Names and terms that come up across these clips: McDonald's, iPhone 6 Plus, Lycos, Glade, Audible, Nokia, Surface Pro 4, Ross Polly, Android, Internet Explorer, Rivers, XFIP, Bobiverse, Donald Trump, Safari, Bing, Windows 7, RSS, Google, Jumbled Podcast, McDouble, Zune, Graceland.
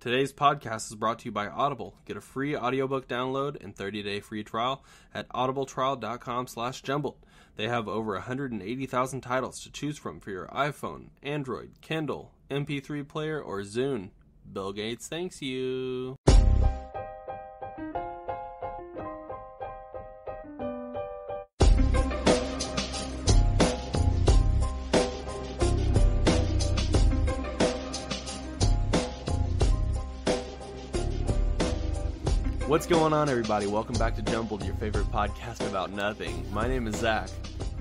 Today's podcast is brought to you by Audible. Get a free audiobook download and 30-day free trial at audibletrial.com/jumbled. They have over 180,000 titles to choose from for your iPhone, Android, Kindle, MP3 player, or Zune. Bill Gates thanks you. What's going on, everybody? Welcome back to Jumbled, your favorite podcast about nothing. My name is Zach.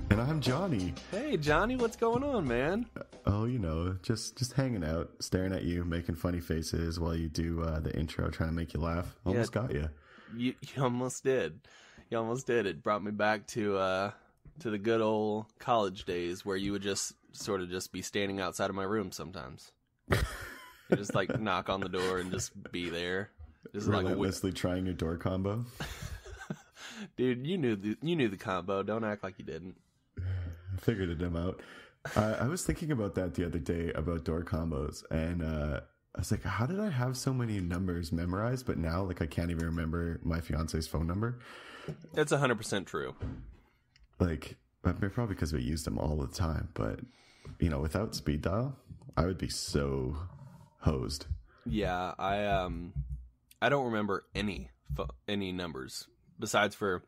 And I'm Johnny. Hey, Johnny, what's going on, man? Oh, you know, just hanging out, staring at you, making funny faces while you do the intro, trying to make you laugh. Almost got you. You almost did. You almost did. It brought me back to the good old college days where you would just sort of just be standing outside of my room sometimes. You just, like, knock on the door and just be there. Just relentlessly like trying your door combo. Dude, you knew the combo. Don't act like you didn't. I figured it out. I was thinking about that the other day about door combos, and I was like, how did I have so many numbers memorized? But now, like, I can't even remember my fiance's phone number. That's 100% true. Like, probably because we used them all the time. But you know, without speed dial, I would be so hosed. Yeah, I don't remember any numbers besides for,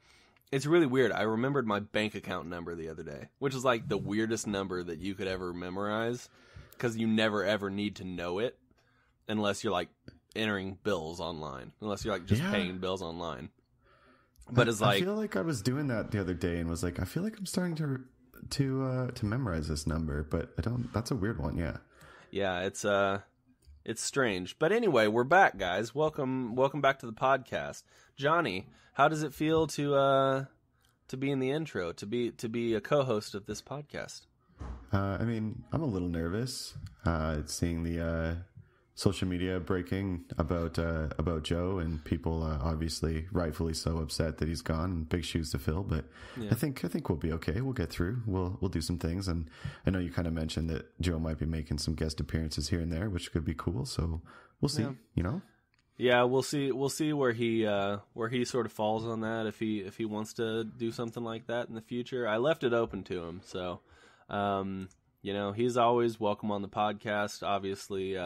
it's really weird. I remembered my bank account number the other day, which is like the weirdest number that you could ever memorize because you never ever need to know it unless you're like entering bills online, unless you're like just paying bills online. But it's like, I feel like I was doing that the other day and was like, I feel like I'm starting to memorize this number, but I don't. That's a weird one. Yeah. Yeah. It's strange. But anyway, we're back, guys. Welcome back to the podcast. Johnny, how does it feel to be in the intro, to be a co-host of this podcast? I mean, I'm a little nervous seeing the social media breaking about Joe, and people obviously rightfully so upset that he's gone and big shoes to fill, but yeah. I think we'll be okay. We'll get through. We'll do some things, and I know you kind of mentioned that Joe might be making some guest appearances here and there, which could be cool, so we'll see. Yeah. You know? Yeah, we'll see where he sort of falls on that, if he wants to do something like that in the future. I left it open to him, so you know, he's always welcome on the podcast. Obviously,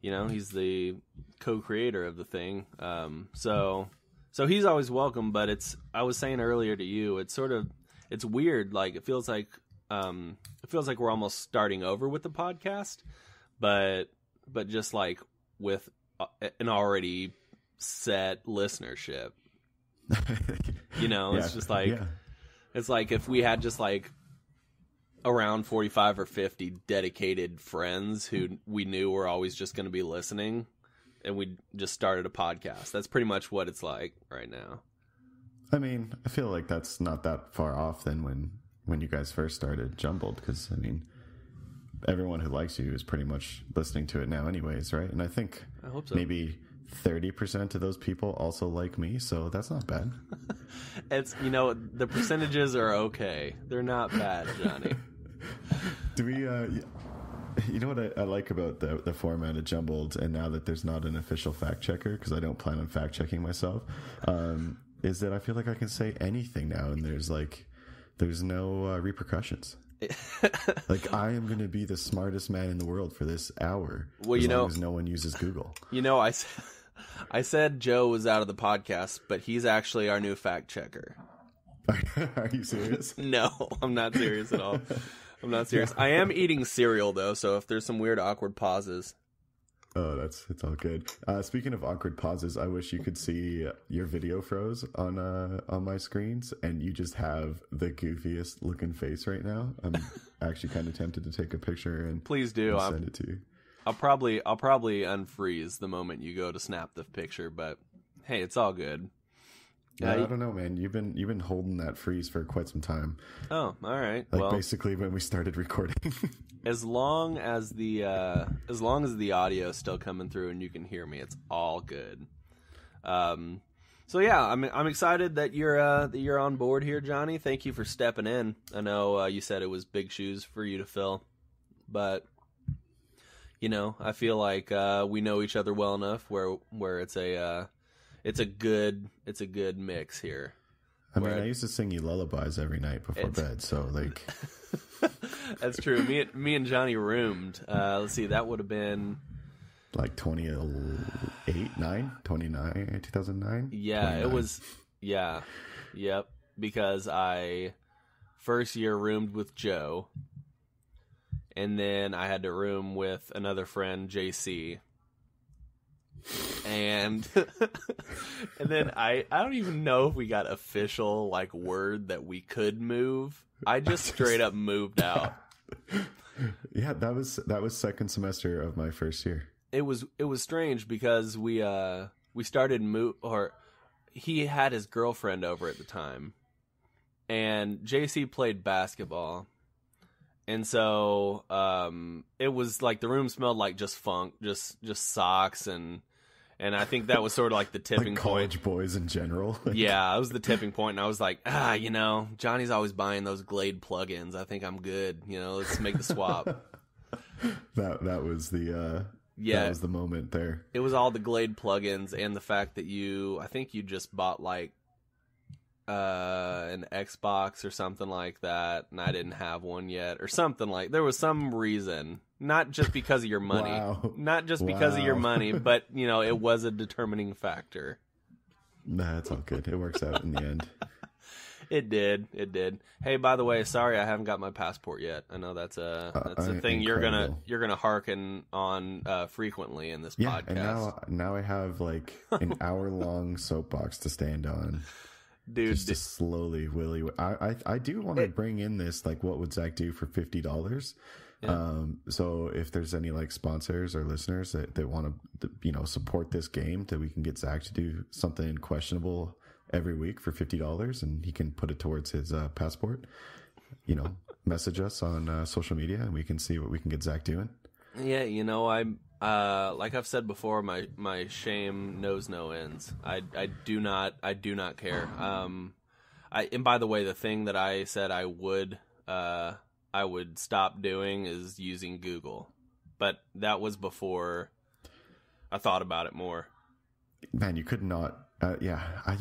you know, he's the co-creator of the thing. So he's always welcome, but I was saying earlier to you, it's weird. Like, it feels like we're almost starting over with the podcast, but just like with an already set listenership, you know, it's just like, it's like if we had just like around 45 or 50 dedicated friends who we knew were always just going to be listening, and we just started a podcast. That's pretty much what it's like right now. I mean, I feel like that's not that far off than when you guys first started Jumbled, because I mean, everyone who likes you is pretty much listening to it now anyways, right? And I think I hope so. Maybe 30% of those people also like me, so that's not bad. It's, you know, the percentages are okay. They're not bad, Johnny. Do we, you know what I like about the format of Jumbled, and now that there's not an official fact checker, because I don't plan on fact checking myself, is that I feel like I can say anything now, and there's no repercussions. Like, I am going to be the smartest man in the world for this hour. Well, you know, as long as no one uses Google. You know, I said Joe was out of the podcast, but he's actually our new fact checker. Are you serious? No, I'm not serious at all. I'm not serious. I am eating cereal though, so if there's some weird awkward pauses. Oh, it's all good. Speaking of awkward pauses, I wish you could see your video froze on my screens, and you just have the goofiest looking face right now. I'm actually kind of tempted to take a picture and please do and send it to you. I'll probably unfreeze the moment you go to snap the picture, but hey, it's all good. Yeah, I don't know, man. You've been holding that freeze for quite some time. Oh, all right. Like, well, basically when we started recording. as long as the audio is still coming through and you can hear me, it's all good. So yeah, I'm excited that you're on board here, Johnny. Thank you for stepping in. I know you said it was big shoes for you to fill, but You know, I feel like we know each other well enough where it's a good mix here. I mean, I used to sing you lullabies every night before bed, so like that's true. Me and Jonny roomed. Let's see, that would have been like 2009. Yeah, 29. It was. Yeah, yep. Because I first year roomed with Joe, and then I had to room with another friend, JC. And then I don't even know if we got official like word that we could move. I just straight up moved out. Yeah, that was second semester of my first year. It was strange because we started he had his girlfriend over at the time, and JC played basketball. And so it was like the room smelled like just funk, just socks, and I think that was sort of like the tipping like college point. Boys in general. Yeah, it was the tipping point, and I was like, you know, Johnny's always buying those Glade plugins. I think I'm good. You know, let's make the swap. that was the that was the moment there. It was all the Glade plugins and the fact that I think you just bought like an Xbox or something like that, and I didn't have one yet or something. Like there was some reason, not just because of your money. Wow. Not just because of your money, but you know, it was a determining factor. Nah, it's all good. It works out in the end. It did. Hey, by the way, sorry I haven't got my passport yet. I know that's a thing you're gonna hearken on frequently in this podcast. And now I have like an hour-long soapbox to stand on. Dude, just to slowly willy. I do want to bring in this like what would Zach do for $50? Yeah. So if there's any like sponsors or listeners that want to support this game, that we can get Zach to do something questionable every week for $50, and he can put it towards his passport. You know, message us on social media, and we can see what we can get Zach doing. Yeah, you know, I'm like I've said before, my shame knows no ends. I do not care. And by the way, the thing that I said I would stop doing is using Google, but that was before I thought about it more. Man, you could not. You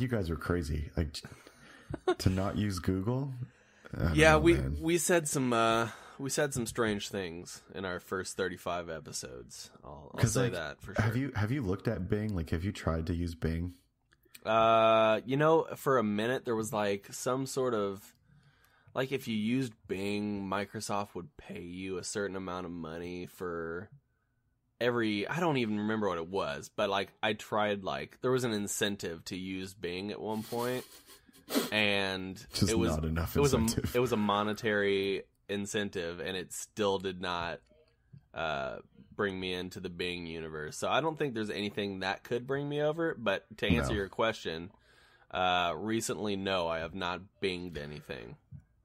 guys are crazy. Like to not use Google. We said some. We said some strange things in our first 35 episodes. I'll say like, that for sure. Have you looked at Bing? Like, have you tried to use Bing? You know, for a minute there was like some sort of like if you used Bing, Microsoft would pay you a certain amount of money for every. I don't even remember what it was, but like I tried like there was an incentive to use Bing at one point, and just it was not enough. It was a monetary incentive, and it still did not bring me into the Bing universe. So I don't think there's anything that could bring me over. But to answer your question, recently, no, I have not Binged anything.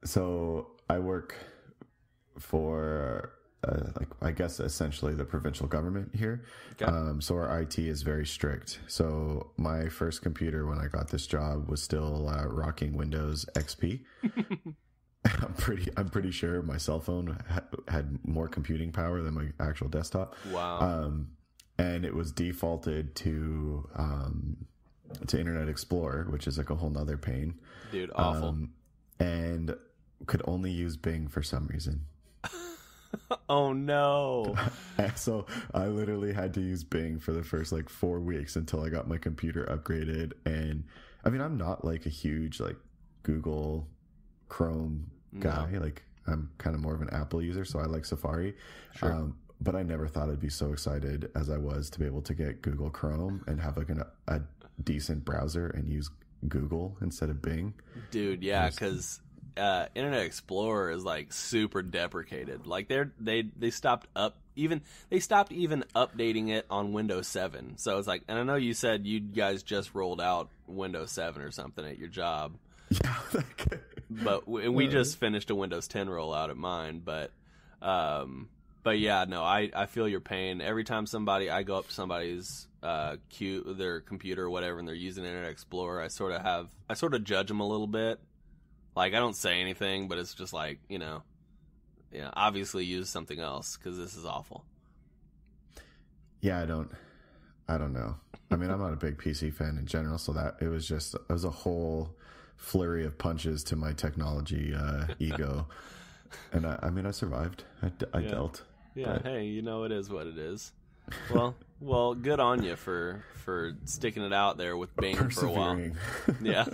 So I work for, I guess, essentially the provincial government here. Okay. So our IT is very strict. So my first computer when I got this job was still rocking Windows XP. I'm pretty sure my cell phone had more computing power than my actual desktop. Wow. And it was defaulted to Internet Explorer, which is like a whole nother pain. Dude, awful. And could only use Bing for some reason. Oh no. So I literally had to use Bing for the first like 4 weeks until I got my computer upgraded. And I mean, I'm not like a huge like Google Chrome guy. No. Like I'm kind of more of an Apple user, so I like Safari. Sure. But I never thought I'd be so excited as I was to be able to get Google Chrome and have like a decent browser and use Google instead of Bing. Dude, yeah, because Internet Explorer is like super deprecated. Like they stopped even updating it on Windows 7. So it's like, and I know you said you guys just rolled out Windows 7 or something at your job. Yeah. But we just finished a Windows 10 rollout at mine. But yeah, no, I feel your pain. Every time I go up to somebody's their computer or whatever, and they're using Internet Explorer, I sort of judge them a little bit. Like I don't say anything, but it's just like, obviously use something else because this is awful. Yeah, I don't know. I mean, I'm not a big PC fan in general, so that it was a whole flurry of punches to my technology ego. And I mean, I survived. I dealt. Yeah. But... Hey, you know, it is what it is. Well, good on you for sticking it out there with Bing for a while. Yeah.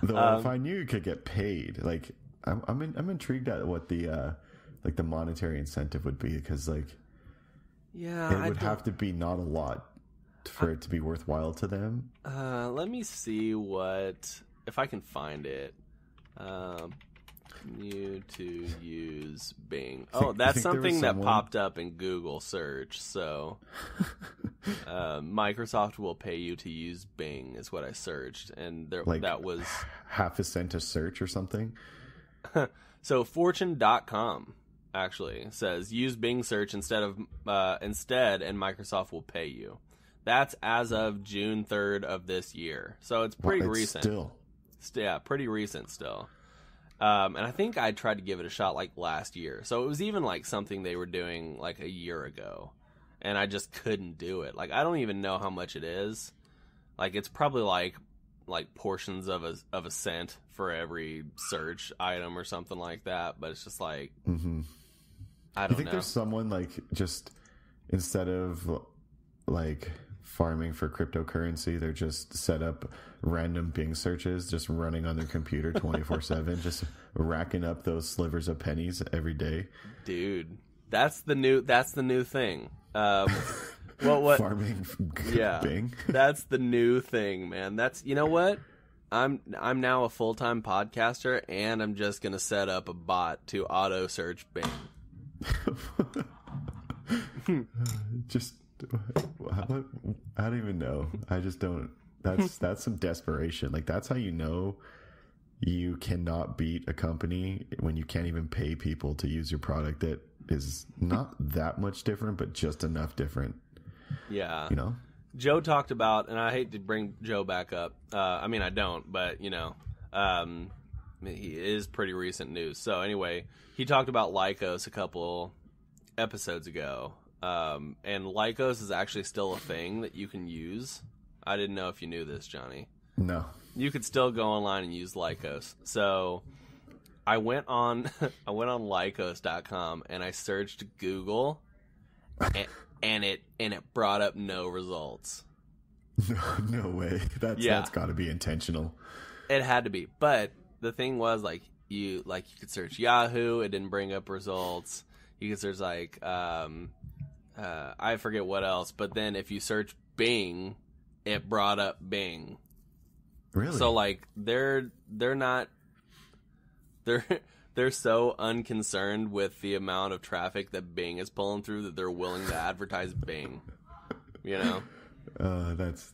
Though if I knew you could get paid, like I'm intrigued at what the like the monetary incentive would be, because like it would have to be not a lot for it to be worthwhile to them. Let me see if I can find it. New to use Bing. Oh, that's something that popped up in Google search. So Microsoft will pay you to use Bing is what I searched, and there like that was half a cent a search or something. So fortune.com actually says use Bing search instead and Microsoft will pay you. That's as of June 3rd of this year. So it's pretty recent. Yeah, pretty recent still. And I think I tried to give it a shot like last year. So it was even like something they were doing like a year ago, and I just couldn't do it. Like, I don't even know how much it is. Like, it's probably like portions of a cent for every search item or something like that. But it's just like, I don't know. I think there's someone like just instead of like farming for cryptocurrency, they're just set up random Bing searches just running on their computer 24/7, just racking up those slivers of pennies every day. Dude, that's the new thing. What farming? Yeah, Bing. That's the new thing, man. That's, you know what, I'm now a full-time podcaster, and I'm just gonna set up a bot to auto search Bing. Just. I don't even know. I just don't. That's some desperation. Like, that's how you know you cannot beat a company when you can't even pay people to use your product that is not that much different, but just enough different. Yeah. You know? Joe talked about, and I hate to bring Joe back up. I mean, I don't, but, you know, he is pretty recent news. So, anyway, he talked about Lycos a couple episodes ago. And Lycos is actually still a thing that you can use. I didn't know if you knew this, Johnny. No. You could still go online and use Lycos. So I went on Lycos.com and I searched Google, and it brought up no results. No way. That's got to be intentional. It had to be. But the thing was, like, you could search Yahoo, it didn't bring up results. You could search like I forget what else, but then if you search Bing, it brought up Bing. Really? So like they're so unconcerned with the amount of traffic that Bing is pulling through that they're willing to advertise Bing. You know? That's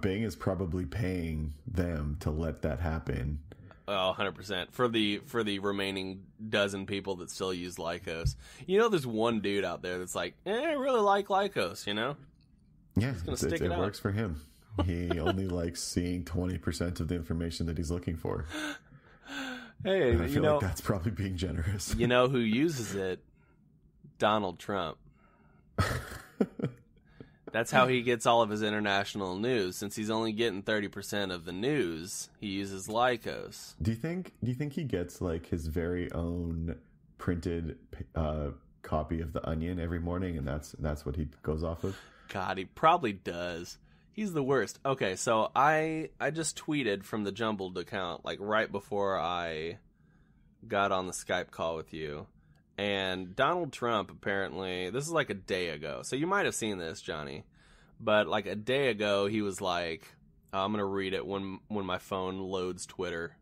Bing is probably paying them to let that happen. Oh, 100% for the remaining dozen people that still use Lycos. You know, there's one dude out there that's like, I really like Lycos. You know, yeah, it works for him. He only likes seeing 20% of the information that he's looking for. Hey, and I feel like that's probably being generous. You know who uses it? Donald Trump. That's how he gets all of his international news. Since he's only getting 30% of the news, he uses Lycos. Do you think he gets like his very own printed copy of The Onion every morning, and that's what he goes off of? God, he probably does. He's the worst. Okay, so I just tweeted from the Jumbled account like right before I got on the Skype call with you. And Donald Trump, apparently, this is like a day ago. So you might have seen this, Johnny. But like a day ago, he was like, I'm going to read it when my phone loads Twitter.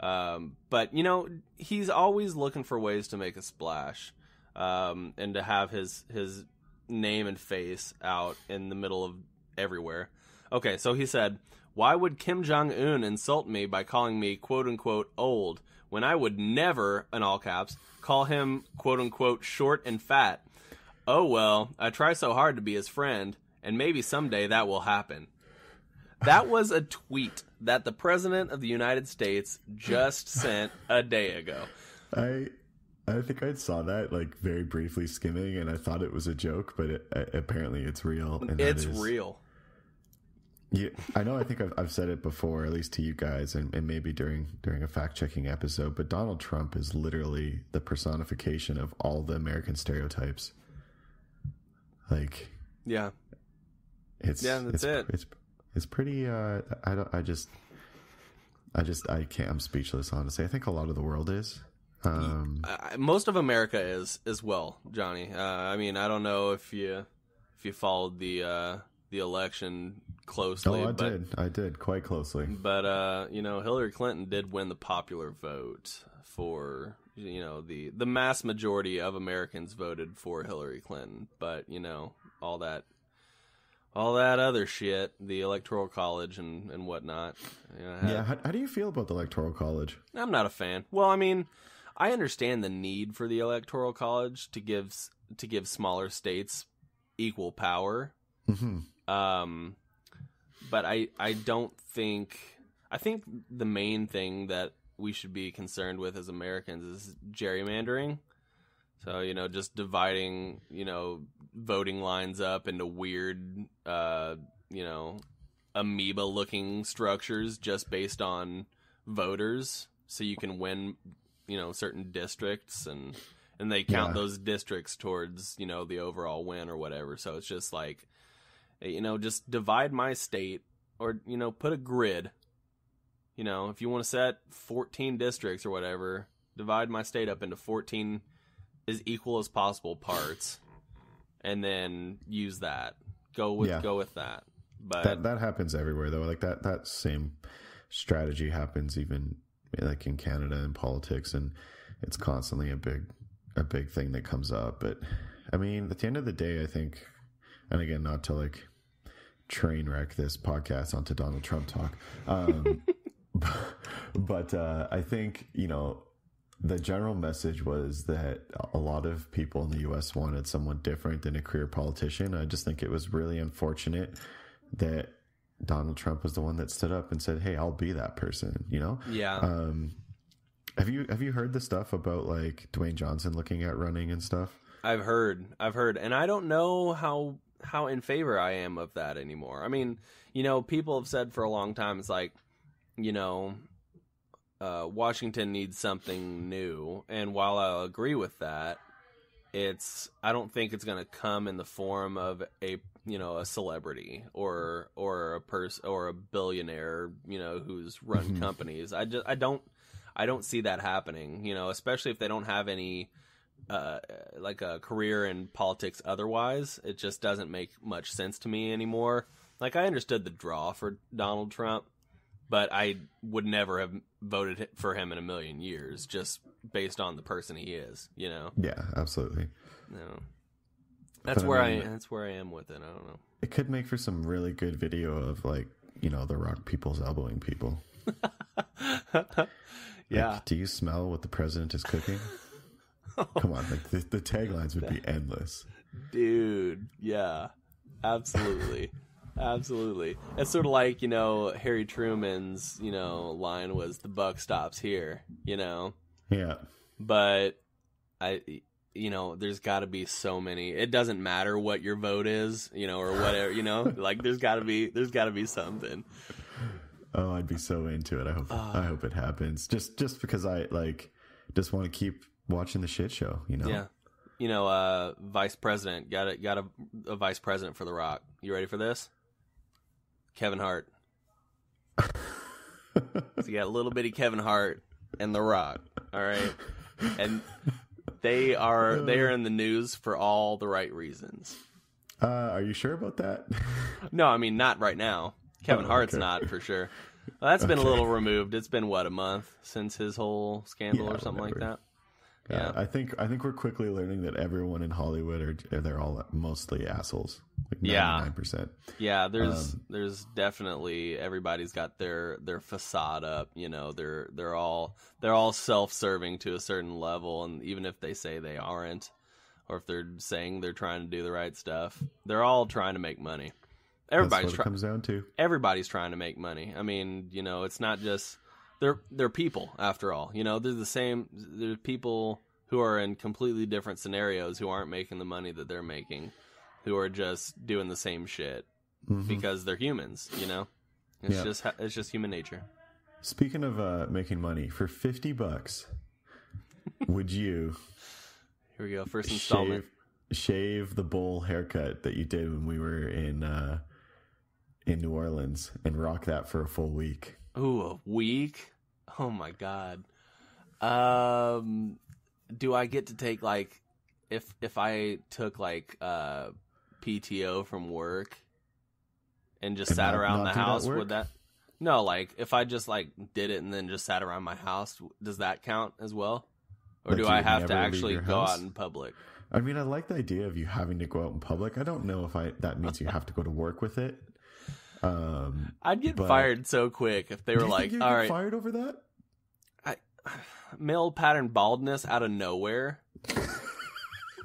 But, you know, he's always looking for ways to make a splash and to have his name and face out in the middle of everywhere. Okay, so he said, why would Kim Jong-un insult me by calling me, quote-unquote, old, when I would never, in all caps, call him, quote-unquote, short and fat? Oh, well, I try so hard to be his friend, and maybe someday that will happen. That was a tweet that the President of the United States just sent a day ago. I I think I saw that like very briefly skimming, and I thought it was a joke, but apparently it's real. And it's real. Yeah, I know. I think I've said it before, at least to you guys, and maybe during a fact-checking episode. But Donald Trump is literally the personification of all the American stereotypes. Like, yeah, it's pretty. I can't. I'm speechless, honestly. I think a lot of the world is. Most of America is as well, Johnny. I mean, I don't know if you followed the election closely. Oh, I did quite closely. But you know, Hillary Clinton did win the popular vote for, you know, the mass majority of Americans voted for Hillary Clinton. But you know, all that other shit, the Electoral College and whatnot. You know, how do you feel about the Electoral College? I'm not a fan. Well, I mean, I understand the need for the Electoral College to give smaller states equal power. Mm-hmm. But I don't think... I think the main thing that we should be concerned with as Americans is gerrymandering. So, you know, just dividing, you know, voting lines up into weird, you know, amoeba-looking structures just based on voters. So you can win... you know, certain districts and they count those districts towards, you know, the overall win or whatever. So it's just like, you know, just divide my state or, you know, put a grid, you know, if you want to set 14 districts or whatever, divide my state up into 14 as equal as possible parts and then use that. Go with that. But that happens everywhere though. Like that same strategy happens even like in Canada and politics, and it's constantly a big thing that comes up. But I mean, at the end of the day, I think, and again, not to like train wreck this podcast onto Donald Trump talk. But I think, you know, the general message was that a lot of people in the US wanted someone different than a career politician. I just think it was really unfortunate that Donald Trump was the one that stood up and said, "Hey, I'll be that person," you know? Yeah. Have you heard the stuff about like Dwayne Johnson looking at running and stuff? I've heard. And I don't know how in favor I am of that anymore. I mean, you know, people have said for a long time, it's like, you know, Washington needs something new. And while I'll agree with that, I don't think it's going to come in the form of a celebrity or a person or a billionaire, you know, who's run companies. I don't see that happening, you know, especially if they don't have any like a career in politics otherwise. It just doesn't make much sense to me anymore. Like, I understood the draw for Donald Trump, but I would never have voted for him in a million years just based on the person he is, you know. Yeah, absolutely. No. That's where I am with it. I don't know. It could make for some really good video of like, you know, The Rock people's elbowing people. Yeah. Like, do you smell what the president is cooking? Oh. Come on, like the taglines would be endless. Dude, yeah, absolutely, absolutely. It's sort of like, you know, Harry Truman's, you know, line was "the buck stops here," you know. Yeah. But you know, there's got to be so many. It doesn't matter what your vote is, you know, or whatever, you know. Like, there's got to be something. Oh, I'd be so into it. I hope it happens. Just because I like just want to keep watching the shit show, you know. Yeah. You know, vice president got a vice president for The Rock. You ready for this? Kevin Hart. So you got a little bitty Kevin Hart and The Rock. All right, and. They are in the news for all the right reasons. Are you sure about that? No, I mean, not right now. Kevin Hart's not, for sure. Well, that's been a little removed. It's been, what, a month since his whole scandal or something like that? Yeah. I think we're quickly learning that everyone in Hollywood, they're all mostly assholes. Like 99%. Yeah, there's definitely, everybody's got their facade up, you know, they're all self-serving to a certain level, and even if they say they aren't, or if they're saying they're trying to do the right stuff, they're all trying to make money. That's what it comes down to. Everybody's trying to make money. I mean, you know, it's not just they're people after all. You know, they're the same. There's people who are in completely different scenarios, who aren't making the money that they're making, who are just doing the same shit because they're humans, you know? It's just human nature. Speaking of making money, for $50, would you... Here we go, first installment. Shave the bowl haircut that you did when we were in New Orleans and rock that for a full week. Ooh, a week? Oh, my God. Do I get to take, like, if I took, like, PTO from work and just sat around the house, would that... No, like, if I just, like, did it and then just sat around my house, does that count as well? Or do I have to actually go out in public? I mean, I like the idea of you having to go out in public. I don't know if that means you have to go to work with it. I'd get fired so quick if they were like, all right. Fired over that? Male pattern baldness out of nowhere.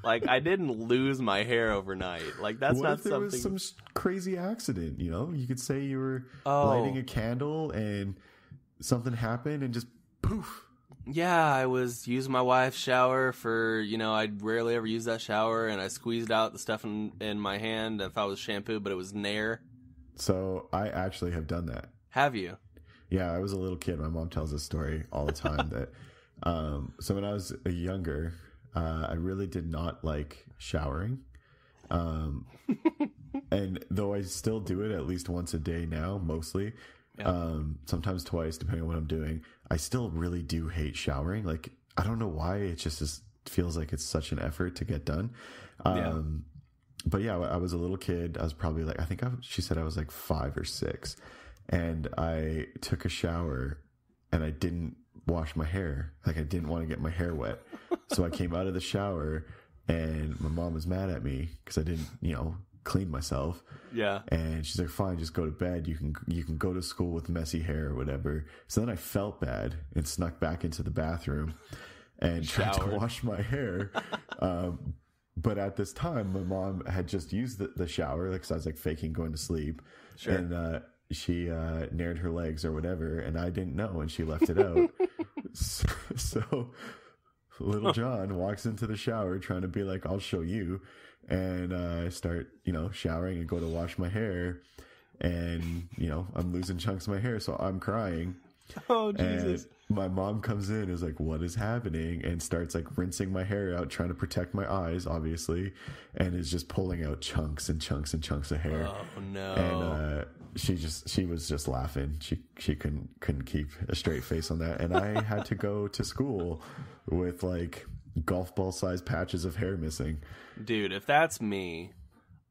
Like, I didn't lose my hair overnight. Like, that's not something... What if there was some crazy accident, you know? You could say you were lighting a candle and something happened and just poof. Yeah, I was using my wife's shower for, you know, I'd rarely ever use that shower, and I squeezed out the stuff in my hand. I thought it was shampoo, but it was Nair. So I actually have done that. Have you? Yeah, I was a little kid. My mom tells this story all the time. That so when I was younger, I really did not like showering. And though I still do it at least once a day now, mostly, sometimes twice, depending on what I'm doing, I still really do hate showering. Like, I don't know why. It just feels like it's such an effort to get done. But yeah, I was a little kid. I was probably like, I think she said I was like 5 or 6, and I took a shower and I didn't wash my hair. Like, I didn't want to get my hair wet. So I came out of the shower and my mom was mad at me because I didn't, you know, clean myself. Yeah. And she's like, fine, just go to bed. You can go to school with messy hair or whatever. So then I felt bad and snuck back into the bathroom and tried to wash my hair. But at this time, my mom had just used the shower, like, 'cause I was like faking going to sleep. Sure. And she nared her legs or whatever, and I didn't know, and she left it out. So little John walks into the shower trying to be like, I'll show you. And I start, you know, showering and go to wash my hair, and, you know, I'm losing chunks of my hair, so I'm crying. Oh, Jesus. And my mom comes in and is like, what is happening? And starts, like, rinsing my hair out, trying to protect my eyes, obviously, and is just pulling out chunks and chunks and chunks of hair. Oh, no. And she was just laughing. She couldn't keep a straight face on that. And I had to go to school with, like, golf ball sized patches of hair missing. Dude, if that's me,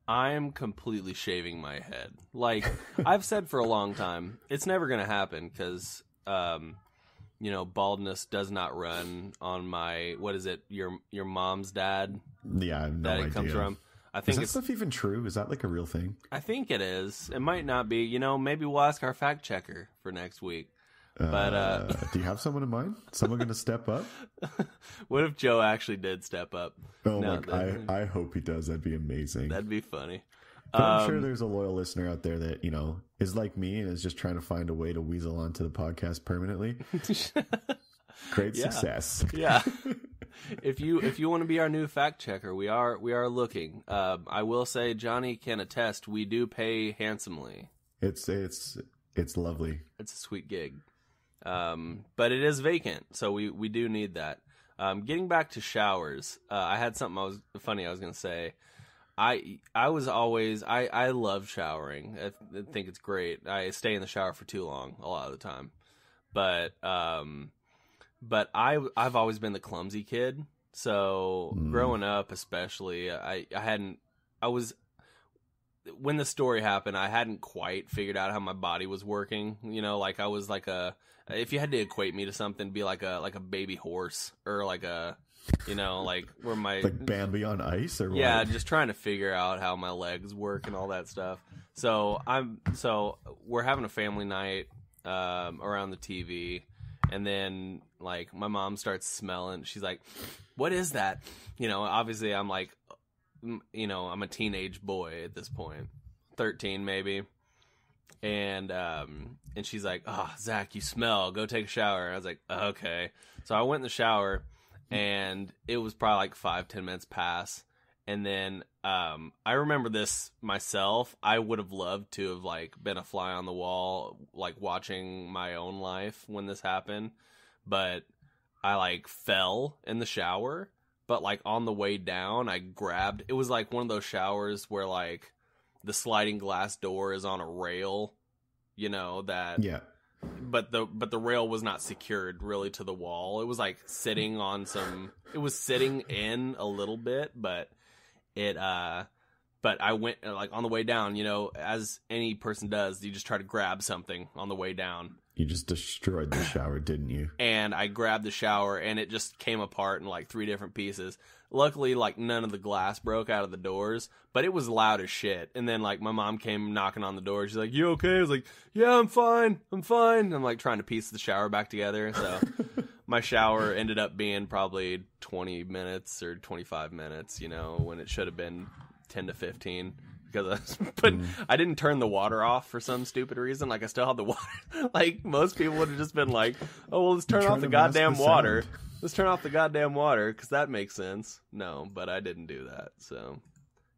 I'm completely shaving my head. Like, I've said for a long time, it's never going to happen because, you know, baldness does not run on my, what is it, your mom's dad? Yeah, I have no idea. That it comes from. I think is that stuff even true? Is that, like, a real thing? I think it is. It might not be. You know, maybe we'll ask our fact checker for next week. But do you have someone in mind? Someone going to step up? What if Joe actually did step up? Oh, no, I hope he does. That'd be amazing. That'd be funny. But I'm sure there's a loyal listener out there that, you know, is like me and is just trying to find a way to weasel onto the podcast permanently. Great success. Yeah. If you want to be our new fact checker, we are looking. I will say Johnny can attest we do pay handsomely. It's lovely. It's a sweet gig. But it is vacant, so we do need that. Getting back to showers, I had something funny I was going to say. I love showering. I think it's great. I stay in the shower for too long a lot of the time. But I've always been the clumsy kid. So growing up, especially, when the story happened, I hadn't quite figured out how my body was working. You know, like, I was like if you had to equate me to something, be like a baby horse or like a, you know, like where my like Bambi on ice or what? Just trying to figure out how my legs work and all that stuff. So we're having a family night around the TV, and then like my mom starts smelling. She's like, "What is that?" You know, obviously I'm like, you know, I'm a teenage boy at this point, 13 maybe, and she's like, "Oh, Zach, you smell. Go take a shower." I was like, "Okay." So I went in the shower, and it was probably like 5-10 minutes pass. And then I remember this myself. I would have loved to have like been a fly on the wall, like watching my own life when this happened. But I like fell in the shower. But like on the way down, I grabbed. It was like one of those showers where like the sliding glass door is on a rail, you know that. Yeah. But the rail was not secured really to the wall. It was like sitting on some. It was sitting in a little bit, but it. But I went like on the way down. You know, as any person does, you just try to grab something on the way down. You just destroyed the shower, didn't you? And I grabbed the shower, and it just came apart in like 3 different pieces. Luckily, like none of the glass broke out of the doors, but it was loud as shit. And then like my mom came knocking on the door. She's like, "You okay?" I was like, "Yeah, I'm fine. I'm fine." I'm like trying to piece the shower back together. So my shower ended up being probably 20 minutes or 25 minutes, you know, when it should have been 10 to 15. Because I didn't turn the water off for some stupid reason. Like I still had the water. Like most people would have just been like, "Oh well, let's turn off the goddamn water. Let's turn off the goddamn water because that makes sense." No, but I didn't do that. So,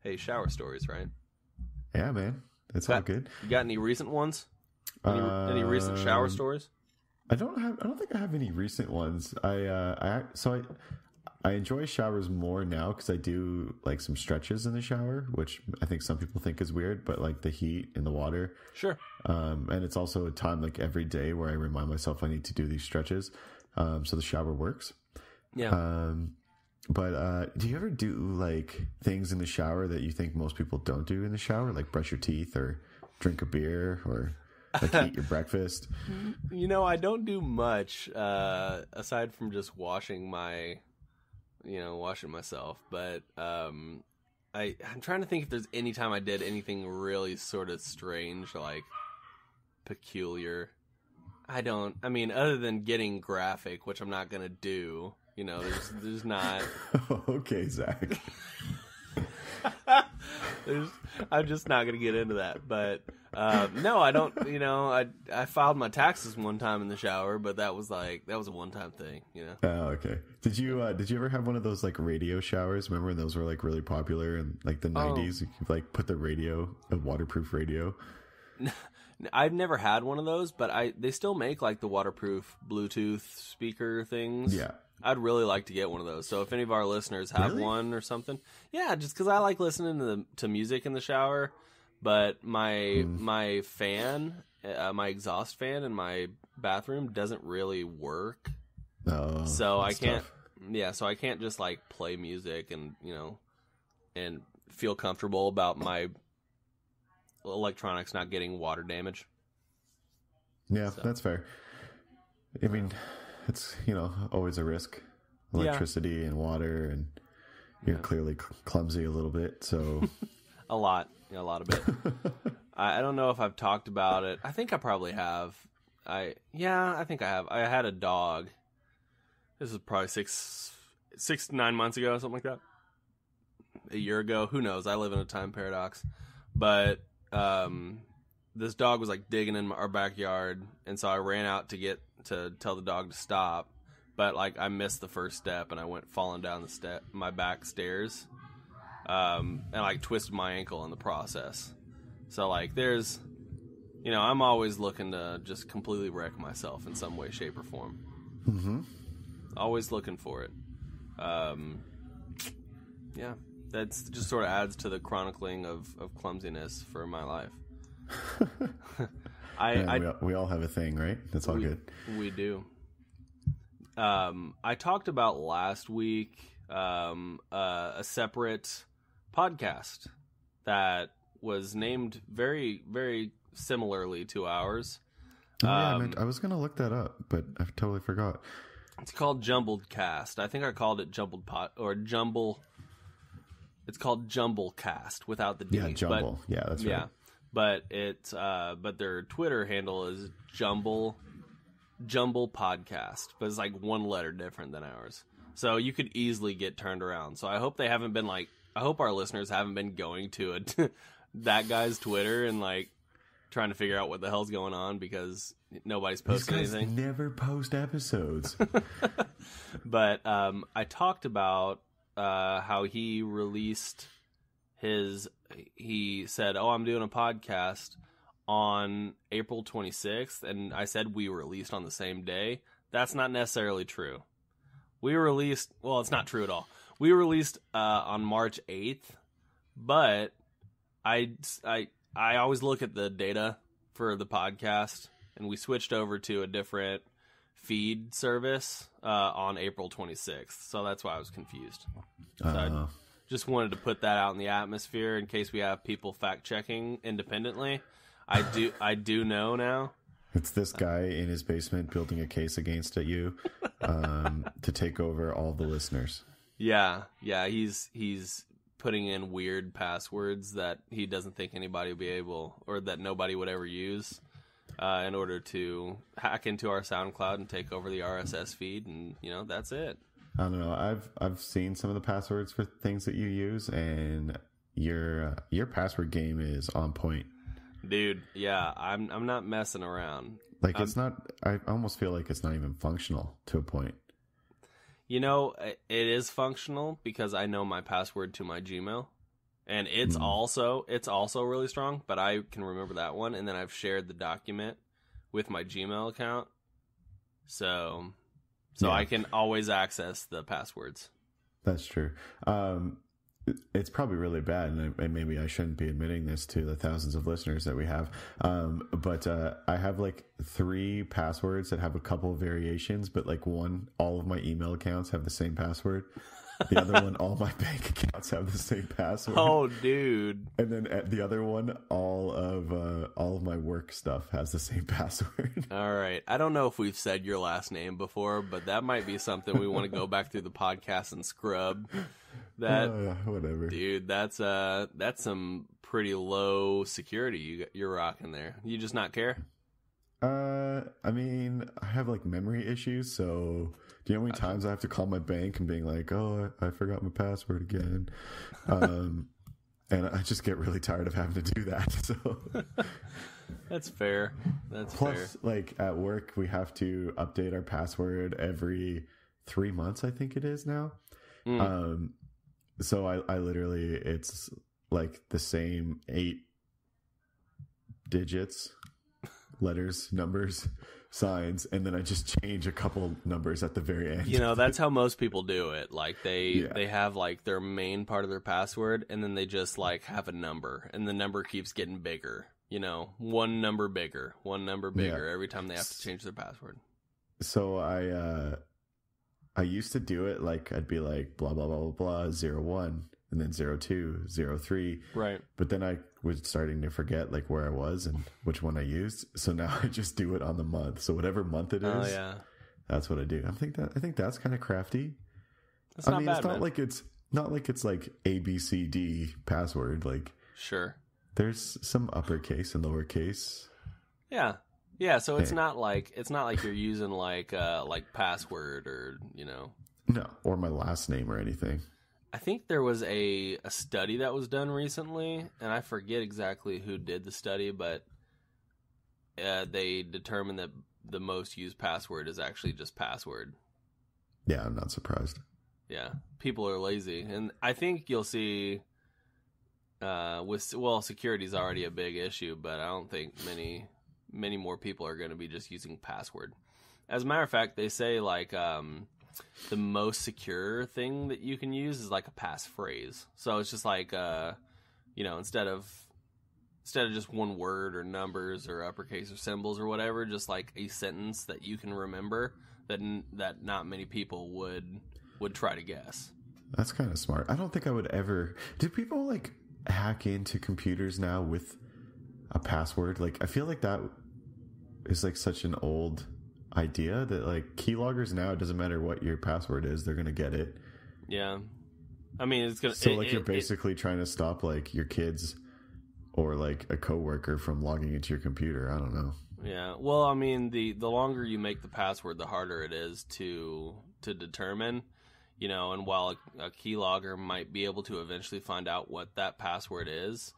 hey, shower stories, right? Yeah, man, that's all good. You got any recent ones? Any recent shower stories? I don't think I have any recent ones. I enjoy showers more now because I do like some stretches in the shower, which I think some people think is weird, but like the heat in the water. Sure. And it's also a time like every day where I remind myself I need to do these stretches. So the shower works. Yeah. But do you ever do like things in the shower that you think most people don't do in the shower? Like brush your teeth or drink a beer or like eat your breakfast? You know, I don't do much aside from just washing my... you know, washing myself, but I'm trying to think if there's any time I did anything really sort of strange, like peculiar. I mean, other than getting graphic, which I'm not gonna do, you know, there's not. Okay, Zach. I'm just not gonna get into that, but no, I don't. You know, I filed my taxes one time in the shower, but that was a one-time thing. You know. Oh, okay. Did you ever have one of those like radio showers? Remember when those were like really popular in like the 90s? You could like put the radio, a waterproof radio. I've never had one of those, but they still make like the waterproof Bluetooth speaker things. Yeah. I'd really like to get one of those. So if any of our listeners have one or something, yeah, just because I like listening to music in the shower. But my fan, my exhaust fan in my bathroom doesn't really work. Oh, so I can't. Tough. Yeah, so I can't just like play music and you know, and feel comfortable about my electronics not getting water damage. Yeah, so. That's fair. I mean. It's, you know, always a risk. Electricity and water, and you're clearly clumsy a little bit, so... a lot of it. I don't know if I've talked about it. I think I probably have. I think I have. I had a dog. This is probably 6 to 9 months ago, something like that. A year ago. Who knows? I live in a time paradox. But this dog was, like, digging in our backyard, and so I ran out to tell the dog to stop, but like I missed the first step and I went falling down my back stairs, and like twisted my ankle in the process. So like there's, you know, I'm always looking to just completely wreck myself in some way, shape, or form. Mm-hmm. Always looking for it. Yeah, that's just sort of adds to the chronicling of clumsiness for my life. We all have a thing, right? That's all good. We do. I talked about last week a separate podcast that was named very, very similarly to ours. Oh, yeah, I was going to look that up, but I totally forgot. It's called Jumbled Cast. I think I called it Jumbled Pot or Jumble. It's called Jumble Cast without the D. Yeah, Jumble. But, yeah, that's right. Yeah. But it's but their Twitter handle is Jumble Podcast, but it's like one letter different than ours. So you could easily get turned around. So I hope they haven't been like I hope our listeners haven't been going to that guy's Twitter and like trying to figure out what the hell's going on because nobody's posting anything. These guys never post episodes. But I talked about how he released his... He said, oh, I'm doing a podcast on April 26th, and I said we were released on the same day. That's not necessarily true. We released... Well, it's not true at all. We released on March 8th, but I always look at the data for the podcast, and we switched over to a different feed service on April 26th. So that's why I was confused. So I just wanted to put that out in the atmosphere in case we have people fact-checking independently. I do know now. It's this guy in his basement building a case against you to take over all the listeners. Yeah, he's putting in weird passwords that he doesn't think anybody would be able, or that nobody would ever use, in order to hack into our SoundCloud and take over the RSS feed, and you know that's it. I don't know. I've seen some of the passwords for things that you use, and your password game is on point, dude. Yeah, I'm not messing around. Like it's not. I almost feel like it's not even functional to a point. You know, it is functional because I know my password to my Gmail, and it's also really strong, but I can remember that one, and then I've shared the document with my Gmail account, so yeah. I can always access the passwords. That's true. It's probably really bad, and maybe I shouldn't be admitting this to the thousands of listeners that we have, but I have like 3 passwords that have a couple of variations, but like one, all of my email accounts have the same password. The other one, all my bank accounts have the same password. Oh, dude. And then at the other one, all of my work stuff has the same password. All right. I don't know if we've said your last name before, but that might be something we want to go back through the podcast and scrub. That whatever, dude. That's some pretty low security you're rocking there. You just not care. I mean, I have like memory issues, so do you know how many times I have to call my bank and being like, "Oh, I forgot my password again," and I just get really tired of having to do that. So that's fair. That's plus fair. Like at work, we have to update our password every 3 months. I think it is now. Mm. So I literally, it's like the same 8 digits, letters, numbers, signs, and then I just change a couple numbers at the very end. You know, that's how most people do it. Like they have like their main part of their password, and then they just like have a number, and the number keeps getting bigger. You know, one number bigger every time they have to change their password. So I used to do it like I'd be like blah, blah, blah, blah, blah, 01, and then 02, 03. Right. But then I was starting to forget like where I was and which one I used. So now I just do it on the month. So whatever month it is, that's what I do. I think that's kind of crafty. That's not bad, man. It's not like it's like ABCD password. Like sure, there's some uppercase and lowercase. Yeah. Yeah, so it's not like you're using like password or, you know. No, or my last name or anything. I think there was a study that was done recently, and I forget exactly who did the study, but they determined that the most used password is actually just password. Yeah, I'm not surprised. Yeah, people are lazy, and I think you'll see security's already a big issue, but I don't think many more people are going to be just using password. As a matter of fact, they say like the most secure thing that you can use is like a passphrase. So it's just like you know, instead of just one word or numbers or uppercase or symbols or whatever, just like a sentence that you can remember that not many people would try to guess. That's kind of smart. I don't think I would ever. Do people like hack into computers now with a password? Like I feel like that is like such an old idea that like keyloggers now, it doesn't matter what your password is, they're gonna get it. Yeah, I mean it's gonna. So like you're basically trying to stop like your kids or like a coworker from logging into your computer. I don't know. Yeah, well, I mean the longer you make the password, the harder it is to determine. You know, and while a keylogger might be able to eventually find out what that password is,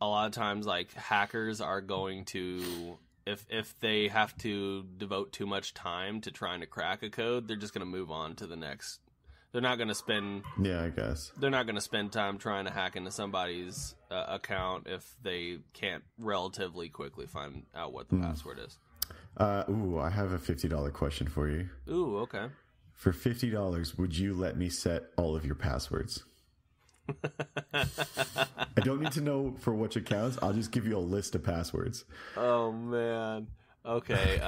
a lot of times, like, hackers are going to, if they have to devote too much time to trying to crack a code, they're just going to move on to the next. They're not going to spend. Yeah, I guess they're not going to spend time trying to hack into somebody's account if they can't relatively quickly find out what the password is. I have a $50 question for you. Ooh, okay. For $50, would you let me set all of your passwords? I don't need to know for which accounts. I'll just give you a list of passwords. Oh man. Okay.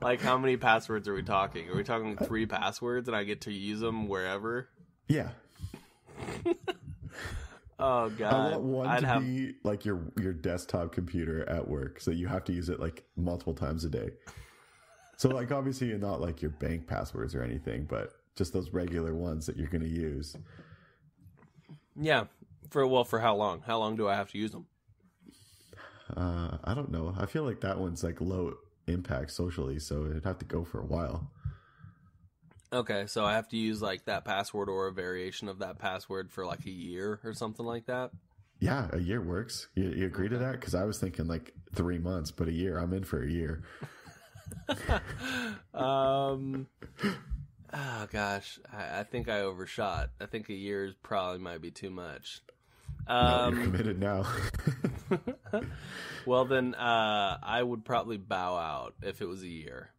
Like, how many passwords are we talking? Are we talking 3 passwords and I get to use them wherever? Yeah. Oh god. I want one to be like your desktop computer at work, so you have to use it like multiple times a day. So like obviously you're not like your bank passwords or anything, but just those regular ones that you're going to use. Yeah. For how long? How long do I have to use them? I don't know. I feel like that one's like low impact socially, so it'd have to go for a while. Okay, so I have to use like that password or a variation of that password for like a year or something like that? Yeah, a year works. You agree to that? Because I was thinking like 3 months, but a year. I'm in for a year. Oh gosh, I think I overshot. I think a year probably might be too much. No, you're committed now. Well then, I would probably bow out if it was a year.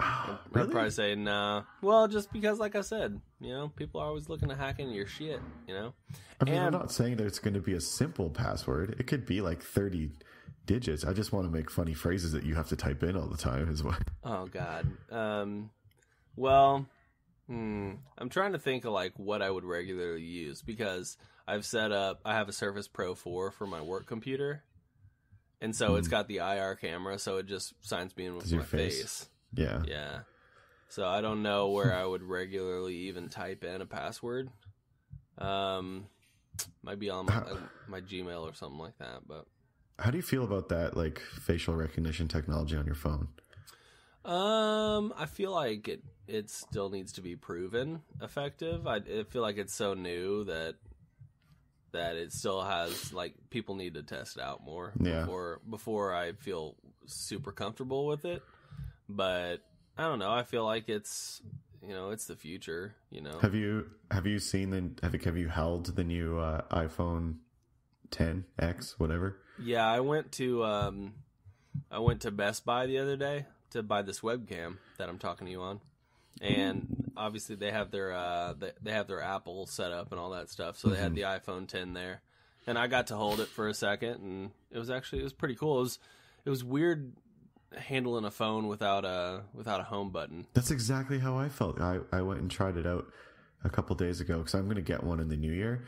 Really? I'd probably say nah. Well, just because, like I said, you know, people are always looking to hack into your shit. You know, I mean, I'm not saying that it's going to be a simple password. It could be like 30 digits. I just want to make funny phrases that you have to type in all the time as well. Oh god. Well. I'm trying to think of like what I would regularly use, because I've set up, I have a Surface Pro 4 for my work computer, and so it's got the IR camera, so it just signs me in with my face. Yeah. Yeah. So I don't know where I would regularly even type in a password. Might be on my Gmail or something like that. But how do you feel about that, like facial recognition technology on your phone? I feel like it still needs to be proven effective. I feel like it's so new that it still has, like, people need to test it out more before I feel super comfortable with it. But I don't know. I feel like it's, you know, it's the future, you know. Have you seen have you held the new iPhone 10 X, whatever? Yeah, I went to Best Buy the other day to buy this webcam that I'm talking to you on, and obviously they have their Apple set up and all that stuff, so they had the iPhone 10 there, and I got to hold it for a second, and it was pretty cool. It was weird handling a phone without a home button. That's exactly how I felt. I went and tried it out a couple days ago because I'm going to get one in the new year,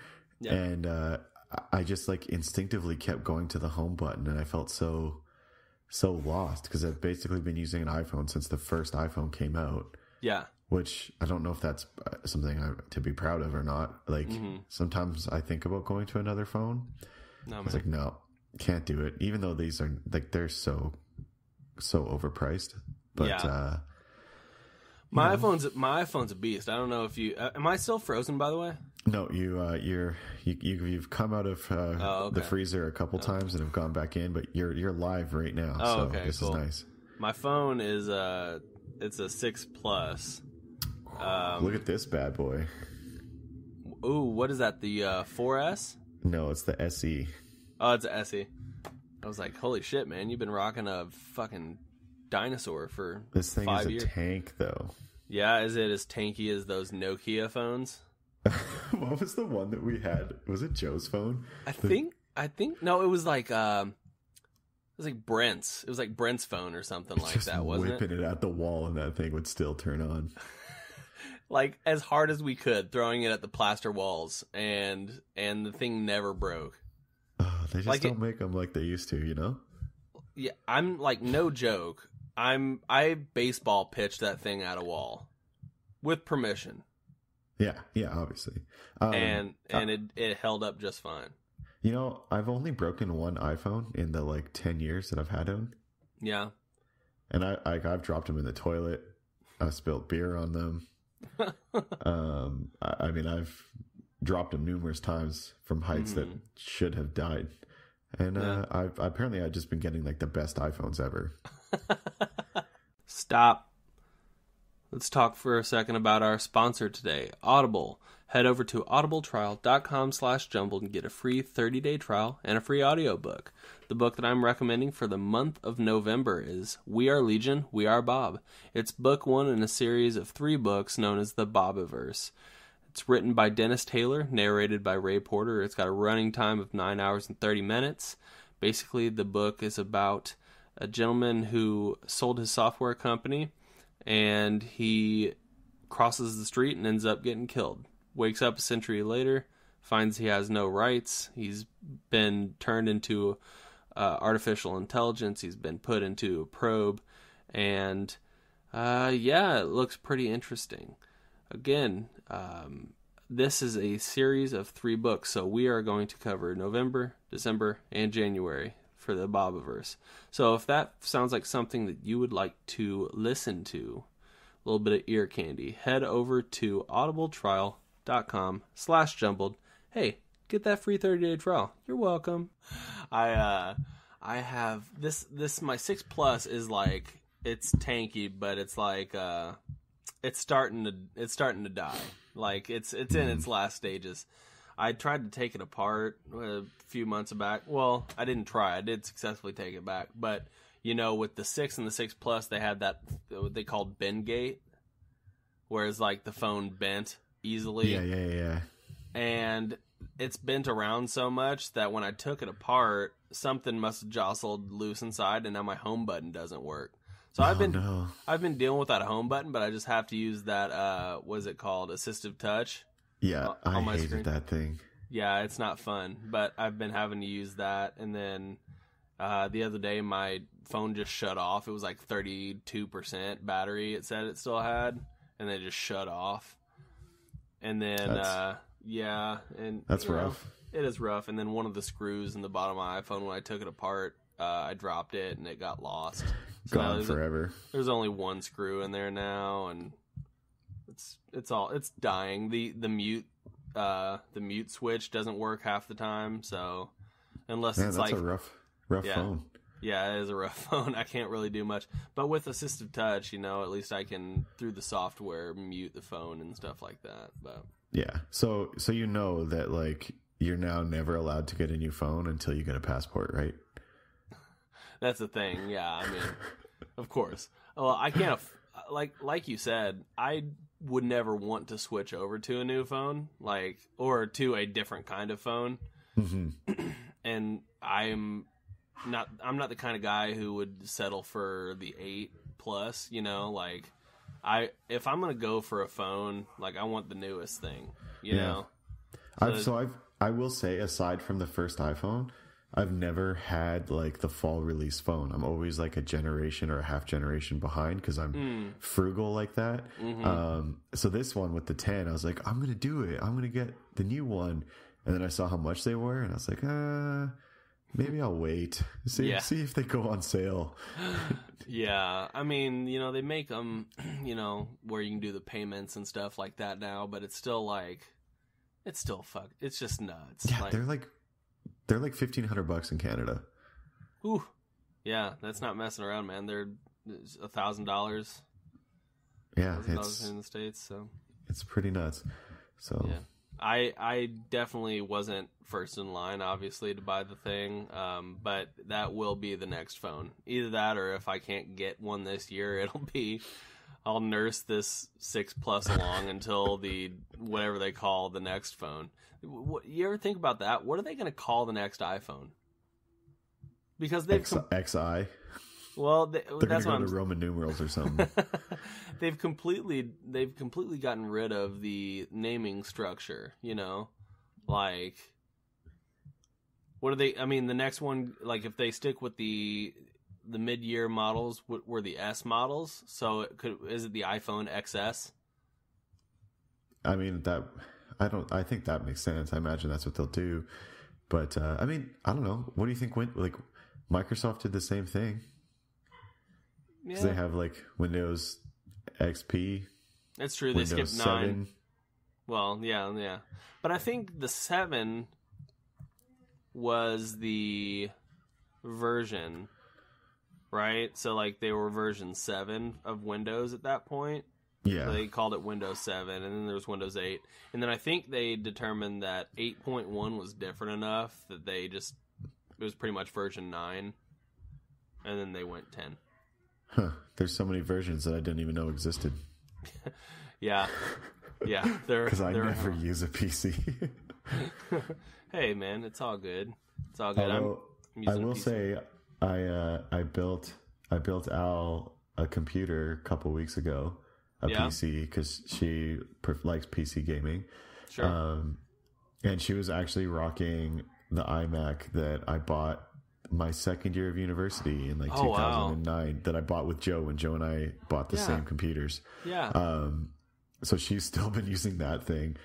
and I just like instinctively kept going to the home button, and I felt so lost because I've basically been using an iPhone since the first iPhone came out. Yeah. Which I don't know if that's something to be proud of or not. Like, sometimes I think about going to another phone. No, it's like, no, can't do it. Even though these are like, they're so overpriced, but, my iPhone's a beast. I don't know if you, am I still frozen, by the way? No, you've come out of the freezer a couple times and have gone back in, but you're live right now. Oh, so okay, this is nice. My phone is it's a 6 Plus. Look at this bad boy. Ooh, what is that? The 4S? No, it's the SE. Oh, it's a SE. I was like, holy shit, man! You've been rocking a fucking dinosaur for 5 years. This thing is a tank, though. Yeah, is it as tanky as those Nokia phones? What was the one that we had? Was it Joe's phone? I think no, it was like Brent's. It was like Brent's phone or something like that, wasn't it? Whipping it at the wall and that thing would still turn on. Like as hard as we could, throwing it at the plaster walls, and the thing never broke. Oh, they just like don't make them like they used to, you know? Yeah, I'm like, no joke. I baseball pitched that thing at a wall with permission. Yeah, obviously. And it held up just fine. You know, I've only broken one iPhone in the like 10 years that I've had them. Yeah. And I've dropped them in the toilet. I've spilled beer on them. I mean, I've dropped them numerous times from heights that should have died. And I've just been getting like the best iPhones ever. Stop. Let's talk for a second about our sponsor today, Audible. Head over to audibletrial.com/jumbled and get a free 30-day trial and a free audiobook. The book that I'm recommending for the month of November is We Are Legion, We Are Bob. It's book one in a series of 3 books known as the Bobiverse. It's written by Dennis Taylor, narrated by Ray Porter. It's got a running time of 9 hours and 30 minutes. Basically, the book is about a gentleman who sold his software company, and he crosses the street and ends up getting killed. Wakes up a century later, finds he has no rights. He's been turned into artificial intelligence. He's been put into a probe. And, it looks pretty interesting. Again, this is a series of 3 books, so we are going to cover November, December, and January for the Bobiverse. So if that sounds like something that you would like to listen to, a little bit of ear candy, head over to audibletrial.com/jumbled. Hey, get that free 30-day trial. You're welcome. I have this my 6 Plus is like, it's tanky, but it's like it's starting to die. Like it's in its last stages. I tried to take it apart a few months back. Well, I didn't try. I did successfully take it back. But you know, with the 6 and the 6 Plus, they had that what they called bend gate, whereas like the phone bent easily. Yeah. And it's bent around so much that when I took it apart, something must have jostled loose inside, and now my home button doesn't work. So I've been dealing with that home button, but I just have to use that what is it called, assistive touch? Yeah, I hated that thing. Yeah, it's not fun, but I've been having to use that. And then the other day my phone just shut off. It was like 32% battery it said it still had, and then it just shut off. And then that's rough. It is rough. And then one of the screws in the bottom of my iPhone, when I took it apart, I dropped it and it got lost. So gone forever. There's only one screw in there now, and it's dying. The mute switch doesn't work half the time. So unless it's like a rough phone. Yeah, it is a rough phone. I can't really do much. But with assistive touch, you know, at least I can, through the software, mute the phone and stuff like that. But yeah, so you know that like you're now never allowed to get a new phone until you get a passport, right? That's the thing, yeah. I mean, of course. Well, I can't like you said, I would never want to switch over to a new phone, like, or to a different kind of phone. Mm-hmm. And I'm not the kind of guy who would settle for the 8 Plus. You know, like, if I'm gonna go for a phone, like, I want the newest thing. You know. I will say, aside from the first iPhone, I've never had like the fall release phone. I'm always like a generation or a half generation behind because I'm frugal like that. Mm-hmm. So this one with the 10, I was like, I'm going to do it. I'm going to get the new one. And then I saw how much they were, and I was like, maybe I'll wait. See if they go on sale. Yeah. I mean, you know, they make them, you know, where you can do the payments and stuff like that now, but it's still like, it's just nuts. Yeah, like, they're like $1,500 in Canada. Ooh, yeah, that's not messing around, man. They're $1,000. Yeah, it's in the States, so it's pretty nuts. So yeah, I definitely wasn't first in line, obviously, to buy the thing. But that will be the next phone. Either that, or if I can't get one this year, I'll nurse this 6 Plus along until the whatever they call the next phone. You ever think about that? What are they going to call the next iPhone? Because they've XI. Well, they're going to go to Roman numerals or something. They've completely gotten rid of the naming structure. You know, like, what are they? I mean, the next one, like, if they stick with the mid-year models were the S models, so is it the iPhone XS? I mean, I think that makes sense. I imagine that's what they'll do. But I mean, I don't know. What do you think? Like, Microsoft did the same thing. Yeah. They have like Windows XP. That's true. Windows they skipped 9. 7. Well, yeah. But I think the 7 was the version, right? So, like, they were version 7 of Windows at that point. Yeah. So they called it Windows 7, and then there was Windows 8. And then I think they determined that 8.1 was different enough that they just... It was pretty much version 9, and then they went 10. Huh. There's so many versions that I didn't even know existed. Yeah. Yeah, because I never use a PC. Hey, man, it's all good. It's all good. I will say, I built Al a computer a couple weeks ago, PC, because she likes PC gaming. Sure. And she was actually rocking the iMac that I bought my second year of university in 2009. Wow. That I bought with Joe when Joe and I bought the same computers. Yeah. So she's still been using that thing,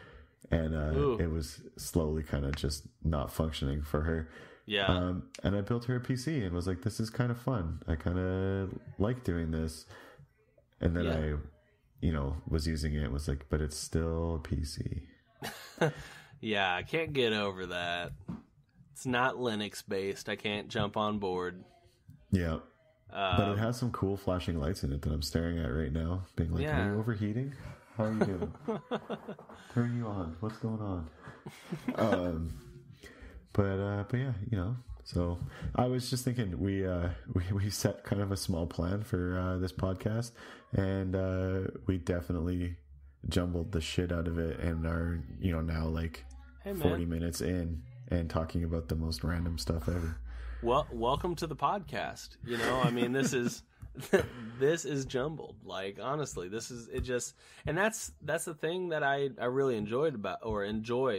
and it was slowly kind of just not functioning for her. Yeah. And I built her a PC and was like, this is kind of fun. I kind of like doing this. And then I, was using it and was like, but it's still a PC. Yeah, I can't get over that. It's not Linux-based. I can't jump on board. Yeah. But it has some cool flashing lights in it that I'm staring at right now, being like, are you overheating? How are you doing? Turn you on. What's going on? But yeah, So I was just thinking we set kind of a small plan for this podcast, and we definitely jumbled the shit out of it, and are now 40 minutes in and talking about the most random stuff ever. Well, welcome to the podcast. This is. This is jumbled. Honestly, this is it. Just and that's the thing that I really enjoy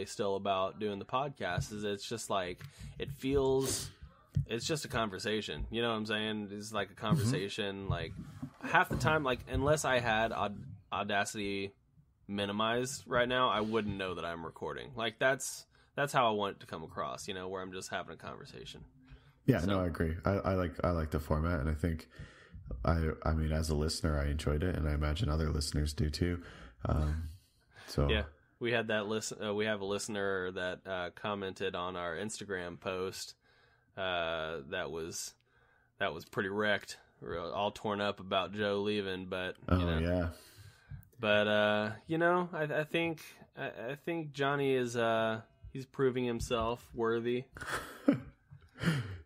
still about doing the podcast is it's just it feels it's just a conversation. You know what I'm saying? It's like a conversation. Mm-hmm. Half the time, unless I had Audacity minimized right now, I wouldn't know that I'm recording. That's how I want it to come across. Where I'm just having a conversation. Yeah, so. No, I agree. I like the format, and I think. I mean, as a listener, I enjoyed it, and I imagine other listeners do too. Yeah, we had that we have a listener that commented on our Instagram post that was pretty wrecked, all torn up about Joe leaving. But I think Johnny is he's proving himself worthy.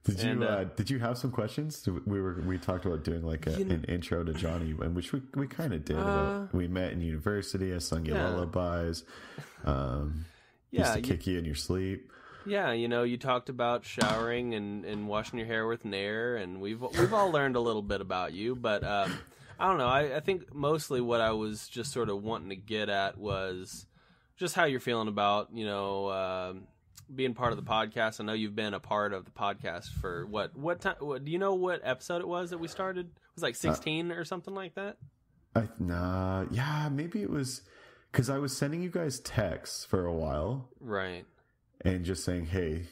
Did you have some questions? We talked about doing an intro to Johnny, which we kind of did. We met in university. I sung you lullabies. Used to kick you in your sleep. Yeah, you talked about showering and washing your hair with Nair, and we've all learned a little bit about you. But I don't know. I think mostly what I was just sort of wanting to get at was just how you're feeling about being part of the podcast. I know you've been a part of the podcast for what time? Do you know what episode it was that we started? It was 16 or something like that. Maybe it was because I was sending you guys texts for a while, right? And just saying, hey,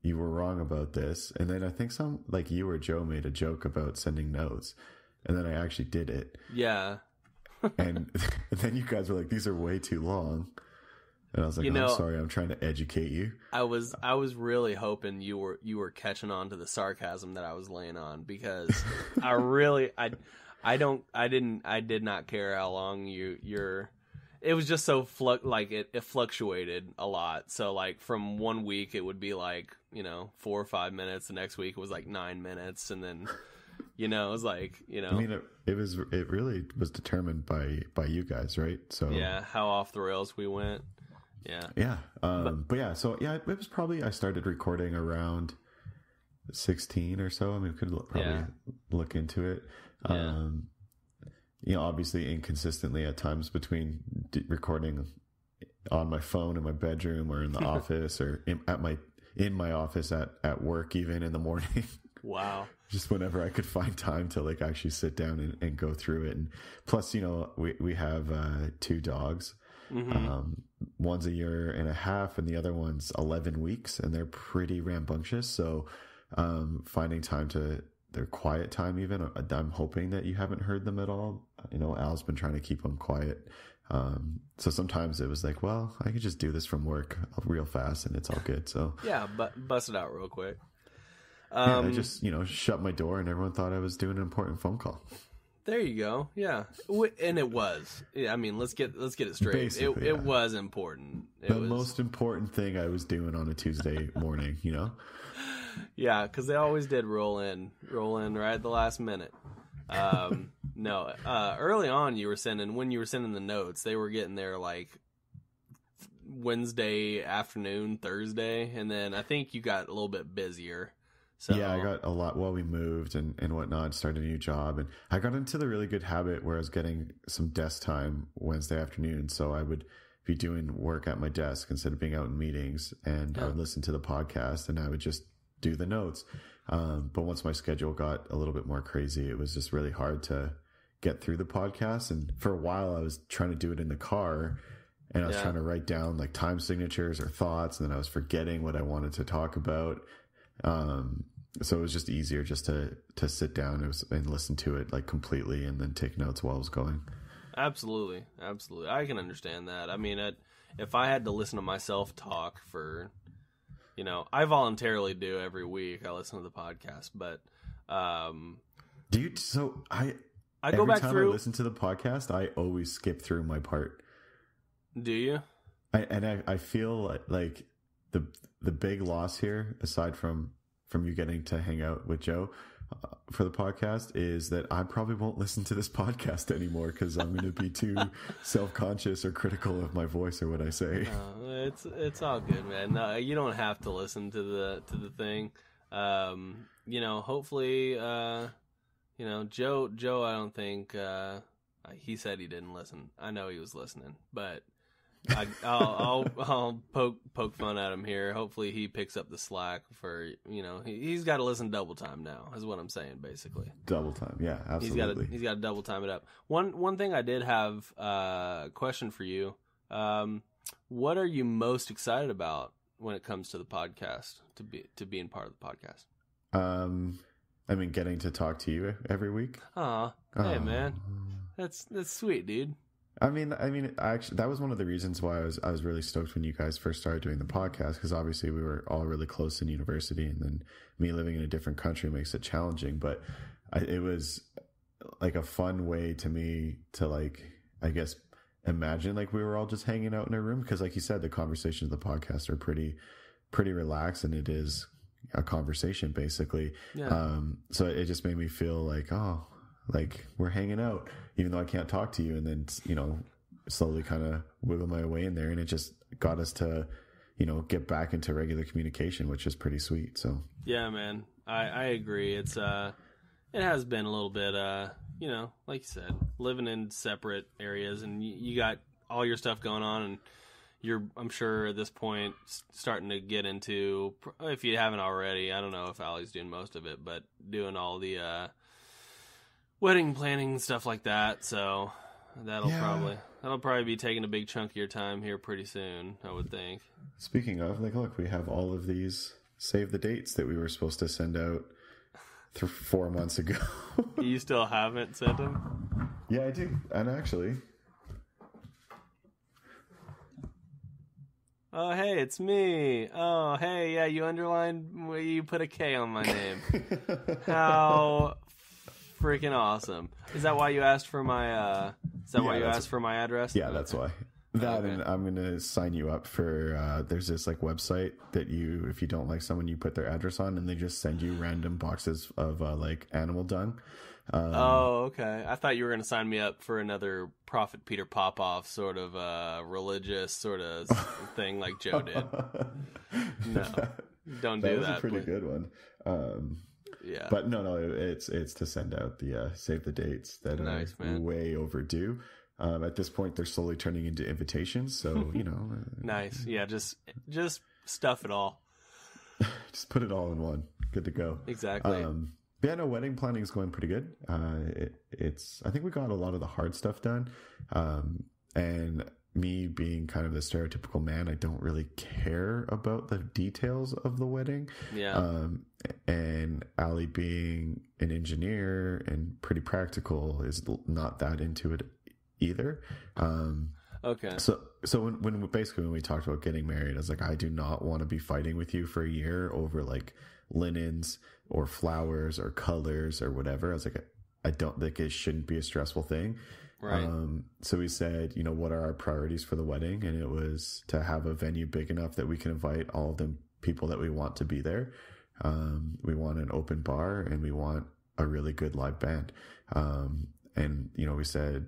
you were wrong about this. And then I think you or Joe made a joke about sending notes, and then I actually did it. Yeah. And then you guys were like, these are way too long. And I was like, I'm sorry, I'm trying to educate you. I was really hoping you were catching on to the sarcasm that I was laying on, because I did not care how long it was just so it fluctuated a lot. So from one week it would be 4 or 5 minutes, the next week it was 9 minutes, and then it was I mean, it really was determined by you guys, right? So yeah, how off the rails we went. Yeah. It was probably, I started recording around 16 or so. I mean, we could look into it. Yeah. Obviously inconsistently at times between recording on my phone in my bedroom or in the office or in my office at work, even in the morning. Wow. Just whenever I could find time to actually sit down and go through it. And plus, we have 2 dogs. Mm-hmm. One's a year and a half, and the other one's 11 weeks, and they're pretty rambunctious. So, finding time to their quiet time, even I'm hoping that you haven't heard them at all. Al's been trying to keep them quiet, So sometimes it was like, well, I could just do this from work real fast and it's all good. So yeah, bust it out real quick. Yeah, I just, shut my door and everyone thought I was doing an important phone call. There you go. Yeah. And it was. Yeah, I mean, let's get it straight. It was important. It was the most important thing I was doing on a Tuesday morning, Yeah, because they always did roll in right at the last minute. Early on when you were sending the notes, they were getting there like Wednesday afternoon, Thursday, and then I think you got a little bit busier. So yeah, I got a lot while we moved and whatnot, started a new job, and I got into the really good habit where I was getting some desk time Wednesday afternoon, so I would be doing work at my desk instead of being out in meetings, and I would listen to the podcast and I would just do the notes. But once my schedule got a little bit more crazy, it was just really hard to get through the podcast. And for a while I was trying to do it in the car and I was trying to write down like time signatures or thoughts, and then I was forgetting what I wanted to talk about. So it was just easier just to sit down and listen to it like completely and then take notes while I was going. Absolutely. Absolutely. I can understand that. I mean, if I had to listen to myself talk for, I voluntarily do every week. I listen to the podcast, but, I go back through. I listen to the podcast. I always skip through my part. Do you? I feel like the big loss here, aside from you getting to hang out with Joe for the podcast, is that I probably won't listen to this podcast anymore because I'm going to be too self-conscious or critical of my voice or what I say. It's all good, man. No, you don't have to listen to the thing. Hopefully, Joe, I don't think, he said he didn't listen. I know he was listening, but I'll poke fun at him here. Hopefully he picks up the slack for, he's got to listen double time now, is what I'm saying, basically. Double time. Yeah, absolutely. He's got to double time it up. One thing I did have a question for you. What are you most excited about when it comes to the podcast, to being part of the podcast? I mean, getting to talk to you every week. Aw, hey man, that's sweet, dude. I mean, actually, that was one of the reasons why I was really stoked when you guys first started doing the podcast, because obviously we were all really close in university, and then me living in a different country makes it challenging. But it was like a fun way to me to, like, I guess, imagine like we were all just hanging out in a room, because like you said, the conversations of the podcast are pretty relaxed, and it is a conversation basically. Yeah. So it just made me feel like, oh, like we're hanging out, even though I can't talk to you. And then, slowly kind of wiggle my way in there. And it just got us to, get back into regular communication, which is pretty sweet. So yeah, man, I agree. It's, it has been a little bit, like you said, living in separate areas, and you got all your stuff going on, and you're, I'm sure at this point, starting to get into, if you haven't already, I don't know if Allie's doing most of it, but doing all the, wedding planning, stuff like that, so that'll probably be taking a big chunk of your time here pretty soon, I would think. Speaking of, like, look, we have all of these save the dates that we were supposed to send out 4 months ago. You still haven't sent them? Yeah, I do. And actually, oh, hey, it's me. Oh, hey, yeah, you underlined, you put a K on my name. How freaking awesome. Is that why you asked for my address? Yeah, that's why. That, okay. And I'm gonna sign you up for there's this like website that you, if you don't like someone, you put their address on and they just send you random boxes of like animal dung. Oh, okay. I thought you were gonna sign me up for another Prophet Peter Popoff sort of religious sort of thing like Joe did. No. Don't do that. That was a pretty good one. Yeah, but no, it's to send out the save the dates that are way overdue. At this point, they're slowly turning into invitations. So nice, yeah. Just stuff it all. Just put it all in one. Good to go. Exactly. Yeah, no, wedding planning is going pretty good. It's I think we got a lot of the hard stuff done. And me being kind of the stereotypical man, I don't really care about the details of the wedding. Yeah. And Allie being an engineer and pretty practical is not that into it either. Okay. So when we talked about getting married, I was like, I do not want to be fighting with you for a year over like linens or flowers or colors or whatever. I was like, I don't think it shouldn't be a stressful thing. Right. So we said, you know, what are our priorities for the wedding? And it was to have a venue big enough that we can invite all of the people that we want to be there. We want an open bar and we want a really good live band. And you know, we said,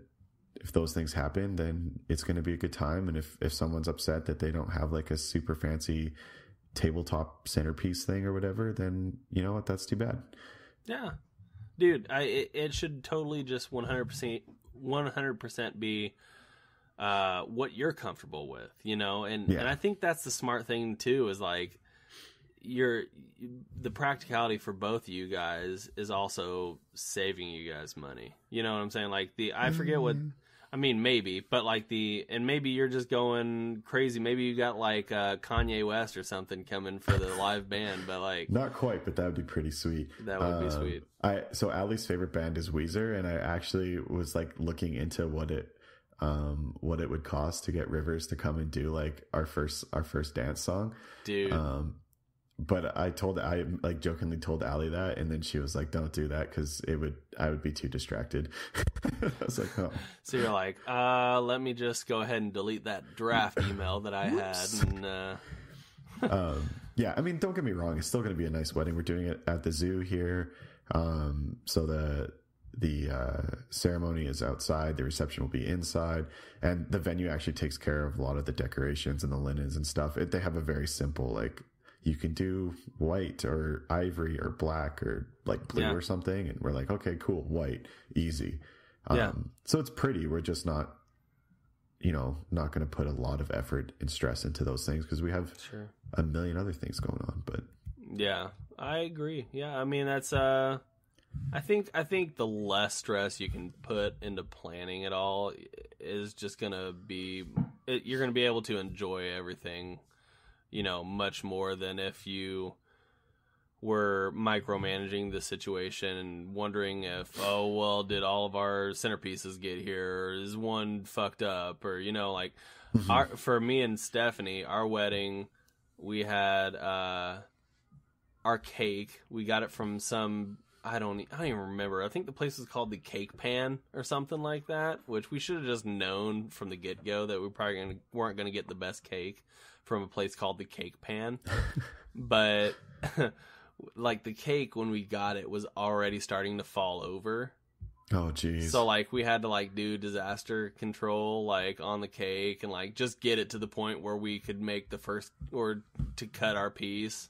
if those things happen, then it's going to be a good time. And if someone's upset that they don't have like a super fancy tabletop centerpiece thing or whatever, then you know what, that's too bad. Yeah, dude, it should totally just 100% be what you're comfortable with, you know. And yeah. And I think that's the smart thing too, is like the practicality for both of you guys is also saving you guys money. You know what I'm saying? Like I forget what I mean, maybe, but like and maybe you're just going crazy. Maybe you got like Kanye West or something coming for the live band, but like not quite, but that would be pretty sweet. That would be sweet. So Allie's favorite band is Weezer, and I actually was like looking into what it would cost to get Rivers to come and do like our first dance song, dude. But I like jokingly told Allie that, and then she was like, "Don't do that because I would be too distracted." I was like, "Oh." So you're like, "Let me just go ahead and delete that draft email that I had." And, yeah, I mean, don't get me wrong; it's still going to be a nice wedding. We're doing it at the zoo here, so the ceremony is outside, the reception will be inside, and the venue actually takes care of a lot of the decorations and the linens and stuff. They have a very simple like. You can do white or ivory or black or like blue or something. And we're like, okay, cool. White, easy. So it's pretty. We're just not, you know, not going to put a lot of effort and stress into those things because we have a million other things going on. But yeah, I agree. Yeah. I mean, that's, I think the less stress you can put into planning it all is just going to be, you're going to be able to enjoy everything, you know, much more than if you were micromanaging the situation and wondering if, oh, well, did all of our centerpieces get here? Or is one fucked up? Or, you know, like for me and Stephanie, our wedding, we had our cake. We got it from some, I don't even remember. I think the place was called the Cake Pan or something like that, which we should have just known from the get-go that we probably weren't going to get the best cake from a place called the Cake Pan. But like the cake, when we got it, was already starting to fall over. Oh geez. So like we had to like do disaster control like on the cake and like just get it to the point where we could make the first or to cut our piece.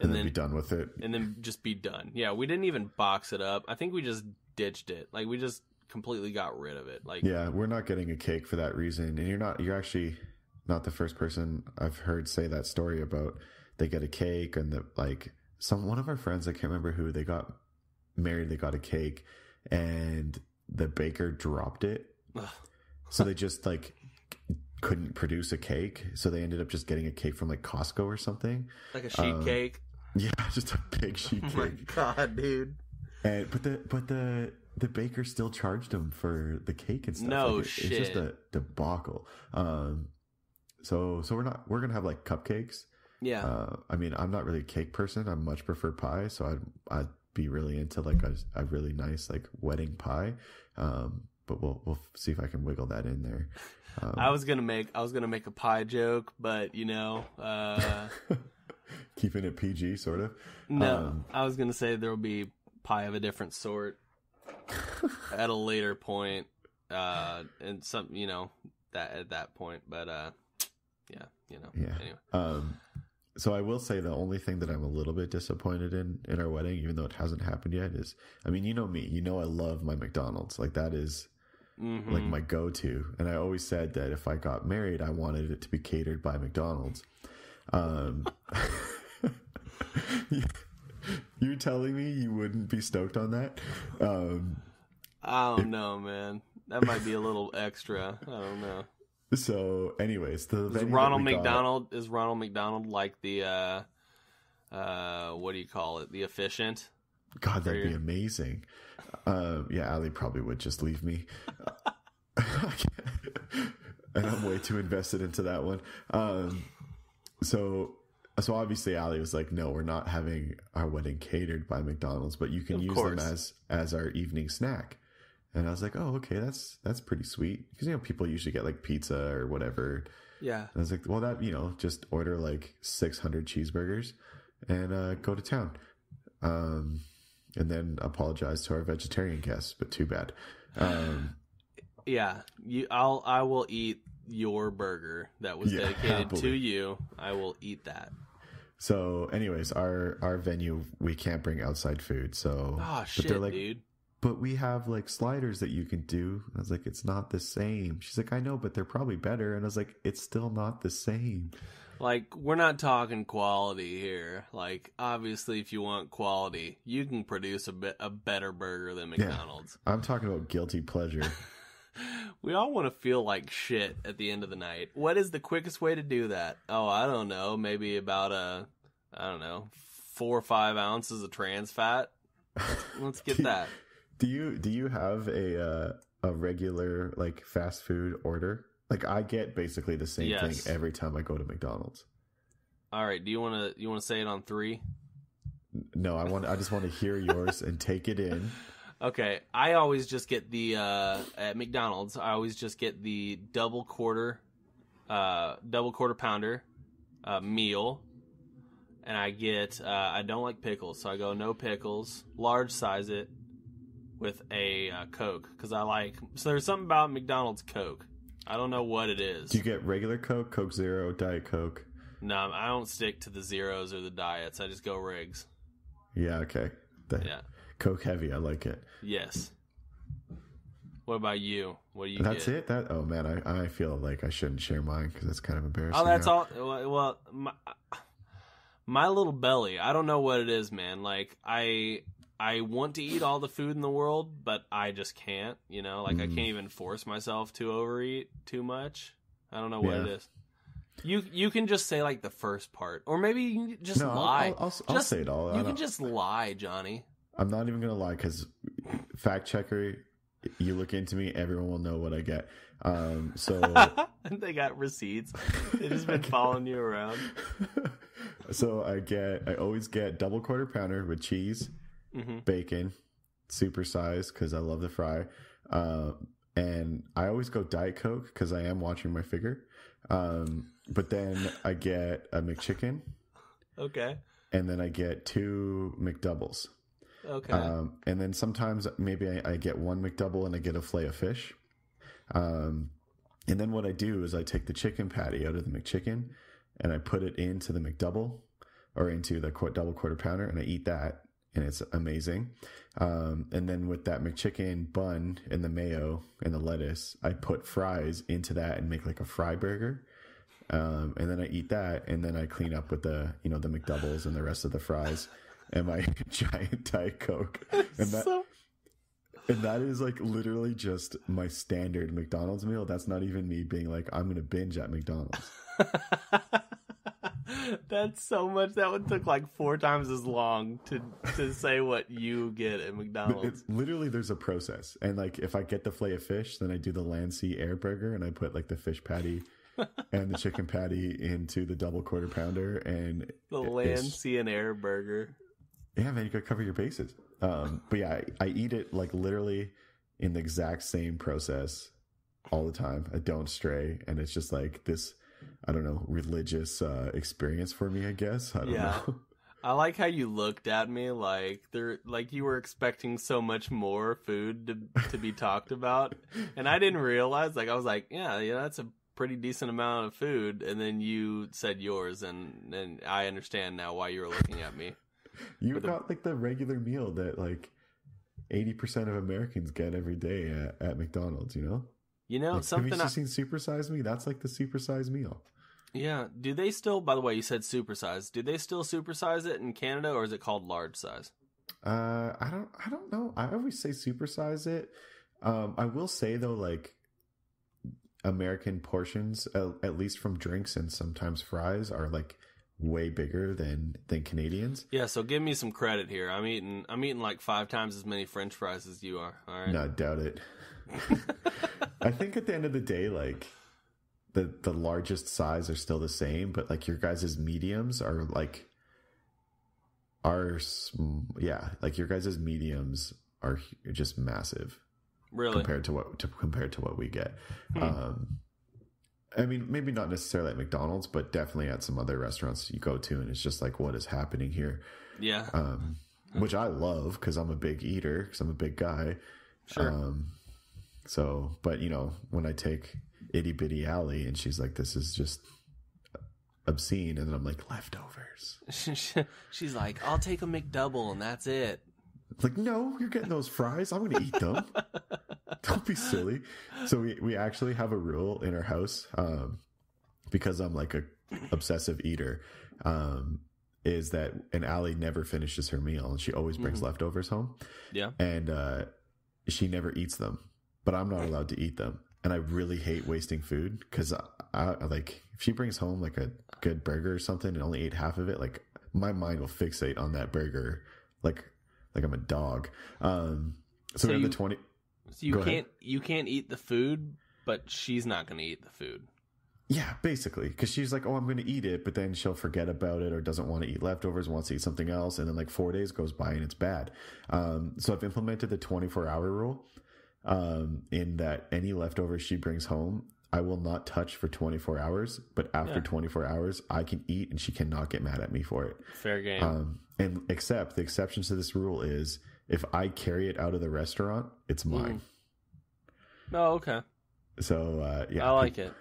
And then be done with it. And then just be done. Yeah, we didn't even box it up. I think we just ditched it. Like we just completely got rid of it. Like yeah, we're not getting a cake for that reason. And you're actually not the first person I've heard say that story about they get a cake and like one of our friends, I can't remember who, they got married, they got a cake and the baker dropped it. So they just like couldn't produce a cake. So they ended up just getting a cake from like Costco or something. Like a sheet cake. Yeah, just a big sheet cake. Oh my God, dude. And but the baker still charged them for the cake and stuff. No like shit. It's just a debacle. So we're gonna have like cupcakes. Yeah. I mean, I'm not really a cake person. I much prefer pie. So I'd be really into like a really nice like wedding pie. But we'll see if I can wiggle that in there. I was gonna make a pie joke, but you know, keeping it PG sort of. No, I was gonna say there'll be pie of a different sort at a later point, and some, you know, that at that point, but yeah, you know. Yeah. Anyway. So I will say the only thing that I'm a little bit disappointed in our wedding, even though it hasn't happened yet, is, I mean, you know me, you know I love my McDonald's. Like that is like my go-to. And I always said that if I got married, I wanted it to be catered by McDonald's. You're telling me you wouldn't be stoked on that? I don't know, man. That might be a little extra. I don't know. So, anyways, is Ronald McDonald like the what do you call it? The efficient? God, that'd be amazing. Yeah, Allie probably would just leave me. and I'm way too invested into that one. So obviously Ali was like, no, we're not having our wedding catered by McDonald's, but you can use them as our evening snack. And I was like, oh, okay, that's pretty sweet. Because, you know, people usually get like pizza or whatever. Yeah. And I was like, well, that, you know, just order like 600 cheeseburgers and go to town. And then apologize to our vegetarian guests, but too bad. Yeah, I will eat your burger that was dedicated happily to you. I will eat that. So anyways, our venue, we can't bring outside food. So they're like, dude, but we have like sliders that you can do. I was like, it's not the same. She's like, I know, but they're probably better. And I was like, it's still not the same. Like, we're not talking quality here. Like, obviously, if you want quality, you can produce a better burger than McDonald's. Yeah, I'm talking about guilty pleasure. We all want to feel like shit at the end of the night. What is the quickest way to do that? Oh, I don't know. Maybe about, 4 or 5 ounces of trans fat. Let's get that. Do you have a regular, like, fast food order? Like, I get basically the same thing every time I go to McDonald's. All right, do you want to say it on 3? No, I just want to hear yours and take it in. Okay, I always just get the at McDonald's, I always just get the double quarter pounder meal, and I get I don't like pickles, so I go no pickles, large size it with a Coke, because I like, so there's something about McDonald's Coke. I don't know what it is. Do you get regular Coke, Coke Zero, Diet Coke? No, I don't stick to the zeros or the diets. I just go rigs. Yeah, okay. Coke heavy, I like it. Yes. What about you? What do you get? That's it? Oh, man, I feel like I shouldn't share mine because that's kind of embarrassing. Oh, that's all. Well, my little belly, I don't know what it is, man. Like, I want to eat all the food in the world, but I just can't, you know? Like, I can't even force myself to overeat too much. I don't know what it is. You can just say, like, the first part. Or maybe you can just lie. I'll say it all. You can just lie, Johnny. I'm not even going to lie, because fact checker, you look into me, everyone will know what I get. They got receipts. They've just been following you around. So I always get double quarter pounder with cheese. Mm-hmm. Bacon, super size, because I love the fry. And I always go Diet Coke because I am watching my figure. But then I get a McChicken. Okay. And then I get 2 McDoubles. Okay. And then sometimes maybe I get 1 McDouble and I get a fillet of fish. And then what I do is I take the chicken patty out of the McChicken and I put it into the McDouble or into the double quarter pounder, and I eat that. And it's amazing. And then with that McChicken bun and the mayo and the lettuce, I put fries into that and make like a fry burger. And then I eat that, and then I clean up with the McDoubles and the rest of the fries and my giant Diet Coke. And that is like literally just my standard McDonald's meal. That's not even me being like, I'm going to binge at McDonald's. That's so much. That one took like 4 times as long to say what you get at McDonald's. Literally, there's a process. And like, if I get the fillet of fish, then I do the Lancy Air Burger, and I put like the fish patty and the chicken patty into the double quarter pounder. And the Lancy and Air Burger. Yeah, man, you gotta cover your bases. But yeah, I eat it like literally in the exact same process all the time. I don't stray, and it's just like this, I don't know, religious experience for me, I guess. I don't know. I like how you looked at me like you were expecting so much more food to be talked about, and I didn't realize. Like, I was like, yeah, that's a pretty decent amount of food, and then you said yours, and I understand now why you were looking at me. You got like the regular meal that like 80% of Americans get every day at McDonald's, you know. You know, like, something. Have you seen Super Size Me? That's like the Super Size meal. Yeah. Do they still? By the way, you said Super Size. Do they still supersize it in Canada, or is it called large size? I don't know. I always say supersize it. I will say though, like American portions, at least from drinks and sometimes fries, are like way bigger than Canadians. Yeah, so give me some credit here. I'm eating like 5 times as many French fries as you are. All right. No, I doubt it. I think at the end of the day, like the largest size are still the same, but like your guys's mediums are like are just massive, really, compared to what we get. I mean, maybe not necessarily at McDonald's, but definitely at some other restaurants you go to, and it's just like, what is happening here? Yeah. Which I love because I'm a big eater, because I'm a big guy. Sure. So, but you know, when I take Itty Bitty Alley and she's like, this is just obscene. And then I'm like, leftovers. She's like, I'll take a McDouble and that's it. It's like, no, you're getting those fries. I'm going to eat them. Don't be silly. So we actually have a rule in our house, because I'm like a obsessive eater, is that an Allie never finishes her meal, and she always brings leftovers home. Yeah. And she never eats them, but I'm not allowed to eat them. And I really hate wasting food, because I like, if she brings home like a good burger or something and only ate half of it, like my mind will fixate on that burger. Like I'm a dog. So we're in the 20. So you can't eat the food, but she's not going to eat the food. Yeah, basically, because she's like, oh, I'm going to eat it, but then she'll forget about it, or doesn't want to eat leftovers, wants to eat something else, and then like 4 days goes by and it's bad. So I've implemented the 24-hour rule, in that any leftovers she brings home, I will not touch for 24 hours, but after 24 hours, I can eat, and she cannot get mad at me for it. Fair game. And the exceptions to this rule is if I carry it out of the restaurant, it's mine. Oh, okay. So, yeah. I like it.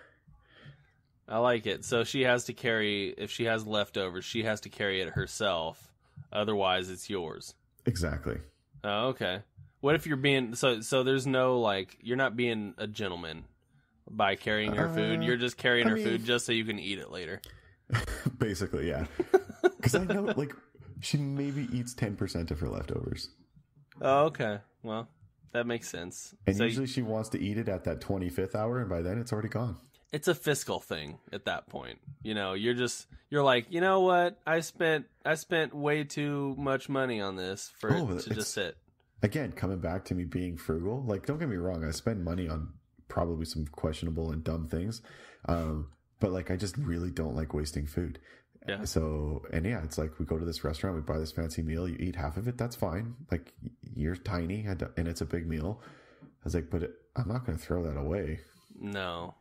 I like it. So she has to carry, if she has leftovers, she has to carry it herself. Otherwise, it's yours. Exactly. Oh, okay. What if you're being, so there's no, like, you're not being a gentleman by carrying her food. You're just carrying her food just so you can eat it later. Basically, yeah. Because I know, like, she maybe eats 10% of her leftovers. Oh, okay. Well, that makes sense. And so usually she wants to eat it at that 25th hour, and by then it's already gone. It's a fiscal thing at that point. You know, you're like, you know what? I spent way too much money on this for it to just sit. Again, coming back to me being frugal. Like, don't get me wrong, I spend money on probably some questionable and dumb things. But like, I just really don't like wasting food. Yeah. So, and yeah, it's like, we go to this restaurant, we buy this fancy meal, you eat half of it, that's fine. Like, you're tiny and it's a big meal. I was like, but I'm not going to throw that away. No.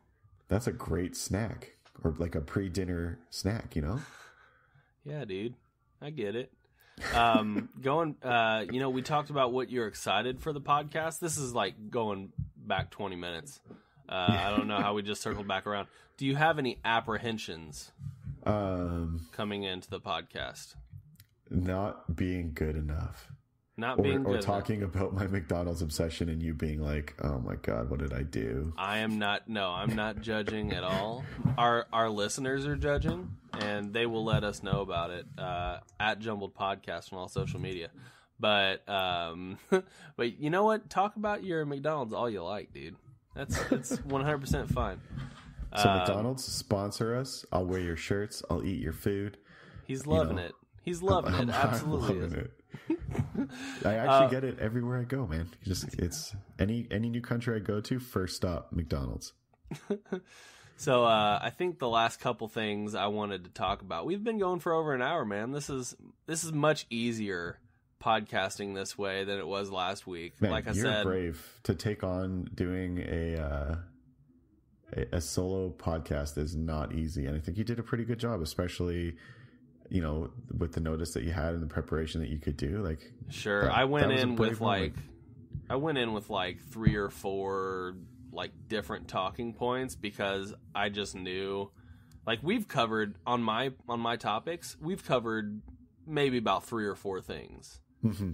That's a great snack, or like a pre-dinner snack, you know? Yeah, dude, I get it. You know, we talked about what you're excited for the podcast. This is like going back 20 minutes. I don't know how we just circled back around. Do you have any apprehensions coming into the podcast? Not being good enough. Not being good. Or talking about my McDonald's obsession and you being like, oh my God, what did I do? I'm not judging at all. Our listeners are judging, and they will let us know about it, at Jumbled Podcast on all social media. But, but you know what? Talk about your McDonald's all you like, dude. That's 100% fine. So McDonald's, sponsor us. I'll wear your shirts. I'll eat your food. He's loving it. He's loving it. Absolutely. Loving it. I actually get it everywhere I go, man. It's any new country I go to, first stop, McDonald's. So I think the last couple things I wanted to talk about. We've been going for over an hour, man. This is much easier podcasting this way than it was last week. Man, like I said, you're brave to take on doing a solo podcast is not easy, and I think you did a pretty good job, especially, you know, with the notice that you had and the preparation that you could do, like, sure. I went in with like 3 or 4 like different talking points, because I just knew, like, we've covered on my topics, we've covered maybe about 3 or 4 things,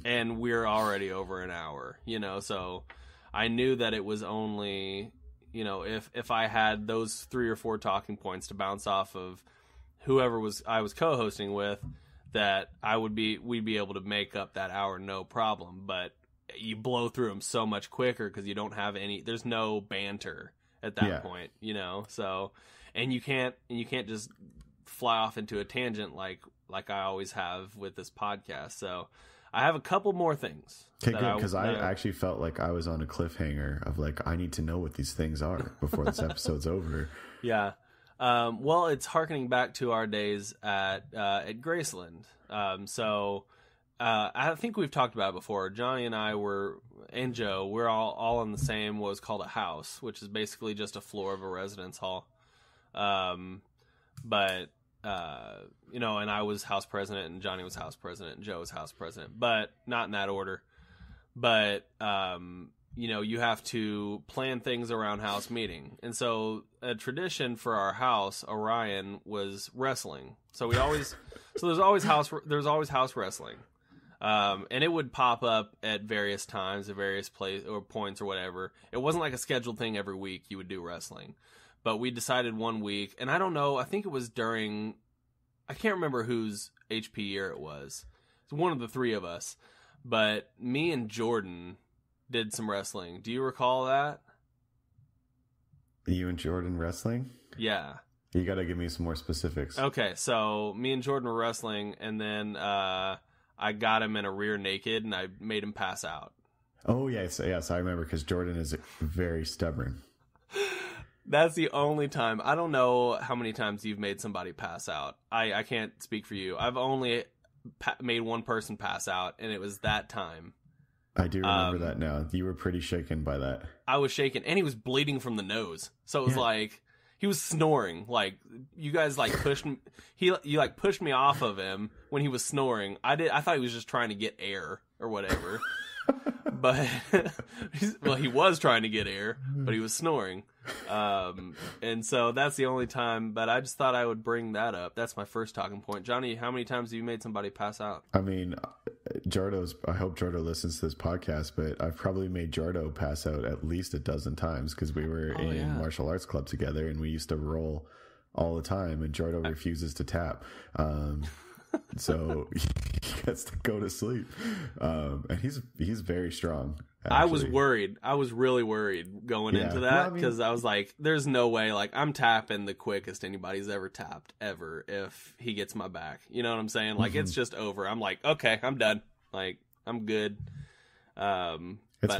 and we're already over an hour, you know, so I knew that it was only, you know, if I had those 3 or 4 talking points to bounce off of whoever I was co-hosting with, that we'd be able to make up that hour, no problem. But you blow through them so much quicker because you don't have there's no banter at that point, you know. So, and you can't just fly off into a tangent like like I always have with this podcast. So I have a couple more things. Okay, good, because I actually felt like I was on a cliffhanger of like, I need to know what these things are before this episode's over. Yeah. Well, it's harkening back to our days at Graceland. I think we've talked about it before. Jonny and I and Joe, we're all in the same, what was called a house, which is basically just a floor of a residence hall. And I was house president, and Jonny was house president, and Joe was house president, but not in that order. But, you have to plan things around house meeting. And so a tradition for our house, Orion, was wrestling. So we always, there's always house wrestling. And it would pop up at various times, at various places or points or whatever. It wasn't like a scheduled thing every week you would do wrestling. But we decided one week, and I don't know, I think it was during, I can't remember whose HP year it was. It's one of the three of us. But me and Jordan did some wrestling. Do you recall that? You and Jordan wrestling? Yeah. You got to give me some more specifics. Okay, so me and Jordan were wrestling, and then I got him in a rear naked, and I made him pass out. Oh, yes, I remember, because Jordan is very stubborn. That's the only time. I don't know how many times you've made somebody pass out. I can't speak for you. I've only made one person pass out, and it was that time. I do remember that now. You were pretty shaken by that. I was shaken, and he was bleeding from the nose. So it was like he was snoring. Like you guys like pushed me. You like pushed me off of him when he was snoring. I thought he was just trying to get air or whatever. But he was trying to get air, but he was snoring. And so that's the only time, but I just thought I would bring that up. That's my first talking point. Jonny, how many times have you made somebody pass out? I mean, I hope Jordo listens to this podcast, but I've probably made Jordo pass out at least 12 times because we were in martial arts club together and we used to roll all the time, and Jordo refuses to tap. So he gets to go to sleep. And he's very strong. Actually. I was worried. I was really worried going into that because I was like, there's no way. Like, I'm tapping the quickest anybody's ever tapped ever if he gets my back. You know what I'm saying? Like, it's just over. I'm like, okay, I'm done. Like, I'm good. But I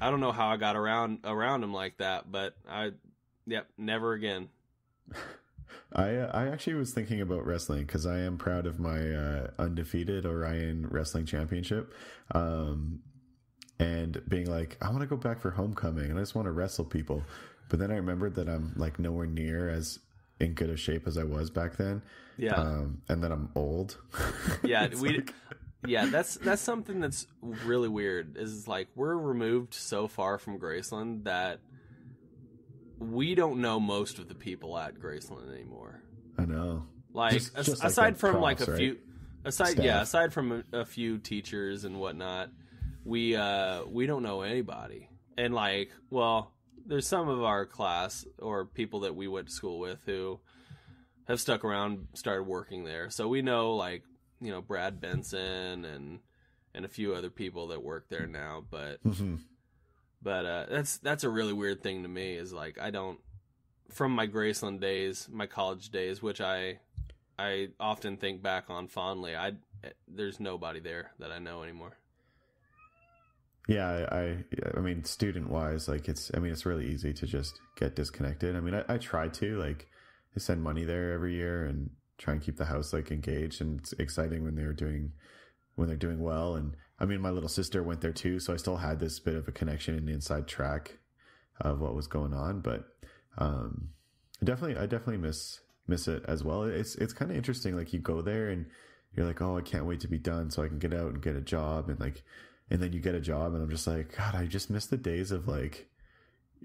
don't know how I got around him like that, but never again. I actually was thinking about wrestling because I am proud of my undefeated Orion Wrestling Championship, and being like, I want to go back for homecoming and I just want to wrestle people. But then I remembered that I'm like nowhere near as in good a shape as I was back then. Yeah. And then I'm old. Yeah. That's something that's really weird is like we're removed so far from Graceland that we don't know most of the people at Graceland anymore. I know. Like, just aside from props, like a few, aside from a few teachers and whatnot, we don't know anybody. And like, well, there's some of our class or people that we went to school with who have stuck around, started working there. So we know like, Brad Benson and a few other people that work there now, but. Mm-hmm. But that's a really weird thing to me is like I don't from my Graceland days, my college days, which I often think back on fondly. There's nobody there that I know anymore. Yeah, I mean student wise, like it's really easy to just get disconnected. I mean I try to like I send money there every year and try and keep the house like engaged, and it's exciting when they're doing well. And I mean, my little sister went there too, so I still had this bit of a connection and inside track of what was going on. But I definitely miss it as well. It's kind of interesting. Like you go there and you're like, oh, I can't wait to be done so I can get out and get a job. And like, and then you get a job, and I'm just like, God, I just miss the days of like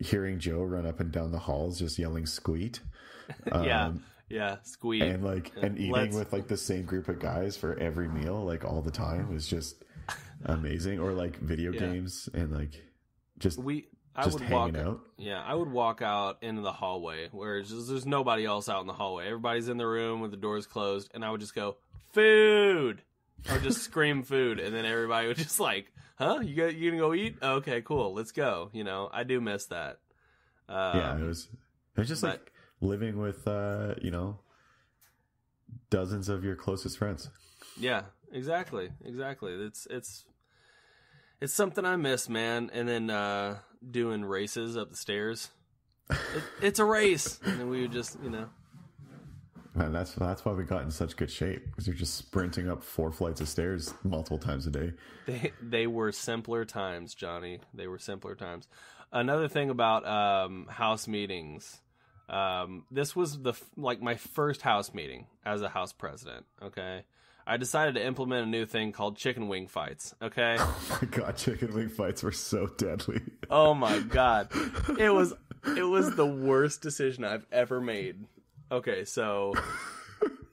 hearing Joe run up and down the halls just yelling "squeak." Yeah, squeak. And like, and eating with like the same group of guys for every meal, like all the time was just amazing. Or like video games and like just hanging out. Yeah, I would walk out into the hallway where there's nobody else out in the hallway. Everybody's in the room with the doors closed, and I would just go, food! I would just scream food, and then everybody would just like, huh? You gonna go eat? Oh, okay, cool, let's go. I do miss that. It was just like living with dozens of your closest friends. Yeah, exactly. It's something I miss, man. And then doing races up the stairs. It's a race, and then we would just, you know. And that's why we got in such good shape, because you're just sprinting up 4 flights of stairs multiple times a day. They were simpler times, Johnny. They were simpler times. Another thing about house meetings. This was my first house meeting as a house president. Okay, I decided to implement a new thing called chicken wing fights. Okay. Oh my god, chicken wing fights were so deadly. Oh my god, it was the worst decision I've ever made. Okay, so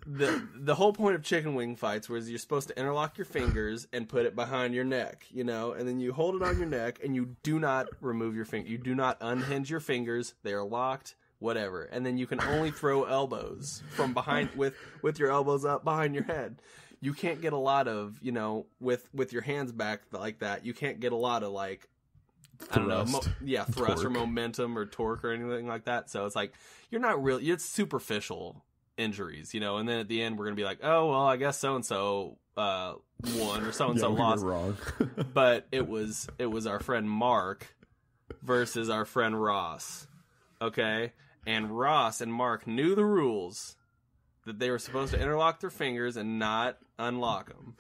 the whole point of chicken wing fights was you're supposed to interlock your fingers and put it behind your neck, you know, and then you hold it on your neck and you do not remove your finger. You do not unhinge your fingers. They are locked. Whatever, and then you can only throw elbows from behind with your elbows up behind your head. You can't get a lot of, you know, with your hands back like that. You can't get a lot of thrust torque. Or momentum or torque or anything like that. So it's like you're not really. It's superficial injuries, you know. And then at the end, we're gonna be like, oh well, I guess so and so won or so and so lost. We were wrong. But it was our friend Mark versus our friend Ross. Okay. And Ross and Mark knew the rules that they were supposed to interlock their fingers and not unlock them.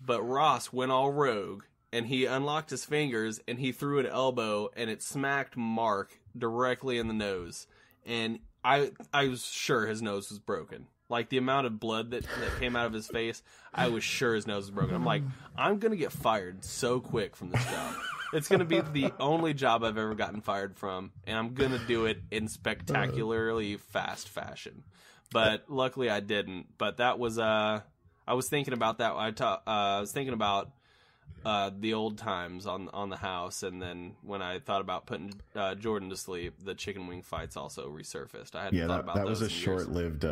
But Ross went all rogue, and he unlocked his fingers, and he threw an elbow, and it smacked Mark directly in the nose. And I was sure his nose was broken. Like, the amount of blood that came out of his face, I was sure his nose was broken. I'm like, I'm going to get fired so quick from this job. It's going to be the only job I've ever gotten fired from, and I'm going to do it in spectacularly fast fashion. But luckily I didn't. But that was I was thinking about that. I was thinking about the old times on the house, and then when I thought about putting Jordan to sleep, the chicken wing fights also resurfaced. I hadn't thought about that. That was a short-lived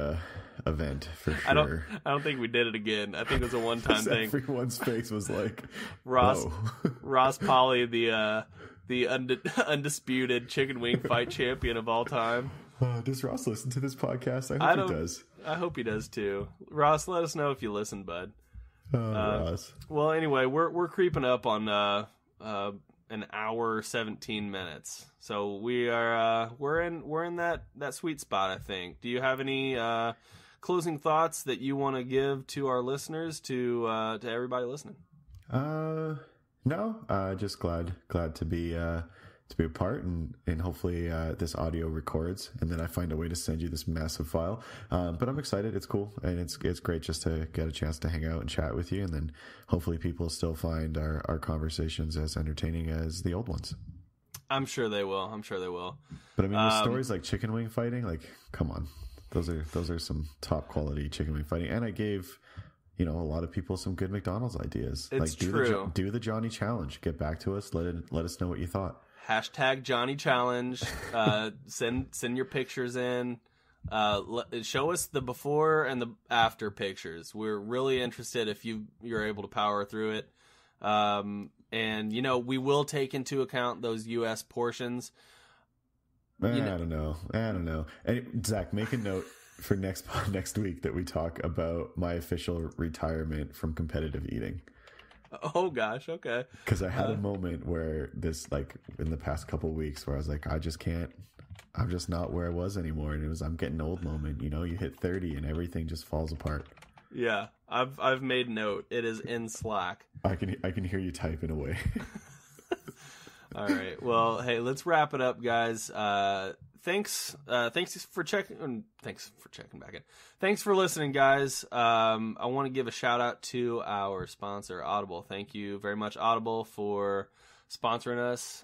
event for sure. I don't think we did it again. I think it was a one-time thing. Everyone's face was like Ross Polly, the undisputed chicken wing fight champion of all time. Does Ross listen to this podcast? I hope he does. I hope he does too. Ross, let us know if you listen, bud. Well, anyway, we're creeping up on an hour 17 minutes, so we are we're in that sweet spot, I think. Do you have any closing thoughts that you want to give to our listeners, to everybody listening? No, just glad to be a part, and hopefully this audio records, and then I find a way to send you this massive file. But I'm excited. It's cool, and it's great just to get a chance to hang out and chat with you, and then hopefully people still find our conversations as entertaining as the old ones. I'm sure they will. But I mean, with stories like chicken wing fighting, like, come on, those are some top quality chicken wing fighting. And I gave, you know, a lot of people some good McDonald's ideas. It's like, do the Jonny challenge. Get back to us. Let us know what you thought. Hashtag Jonny Challenge. Send your pictures in. Show us the before and the after pictures. We're really interested if you're able to power through it. And, you know, we will take into account those U.S. portions. I don't know. And, Zach, make a note for next week that we talk about my official retirement from competitive eating. Oh gosh, okay. Because I had a moment where this, like, in the past couple of weeks, where I was like, I'm just not where I was anymore, and it was I'm getting old moment. You know, you hit 30 and everything just falls apart. Yeah, I've made note. It is in Slack. I can hear you typing away. All right. Well, hey, let's wrap it up, guys. Thanks for checking back in. Thanks for listening, guys. I want to give a shout out to our sponsor, Audible. Thank you very much, Audible, for sponsoring us.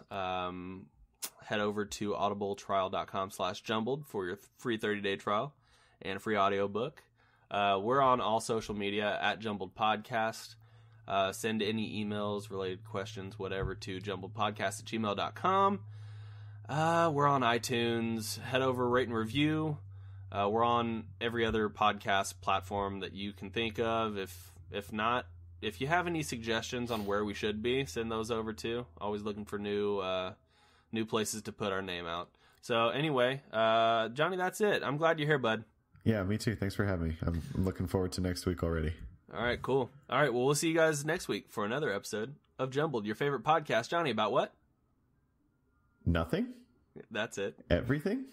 Head over to audibletrial.com/jumbled for your free 30-day trial and a free audiobook. We're on all social media at Jumbled Podcast. Send any emails, related questions, whatever, to jumbledpodcast@gmail.com. We're on iTunes. Head over, rate and review. We're on every other podcast platform that you can think of. If not, if you have any suggestions on where we should be, send those over too. Always looking for new places to put our name out. So anyway, Johnny, that's it. I'm glad you're here, bud. Yeah, me too. Thanks for having me. I'm looking forward to next week already. All right, cool. All right, well, we'll see you guys next week for another episode of Jumbled, your favorite podcast. Jonny, about what? Nothing. That's it. Everything?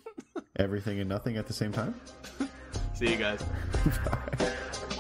Everything and nothing at the same time? See you guys. Bye.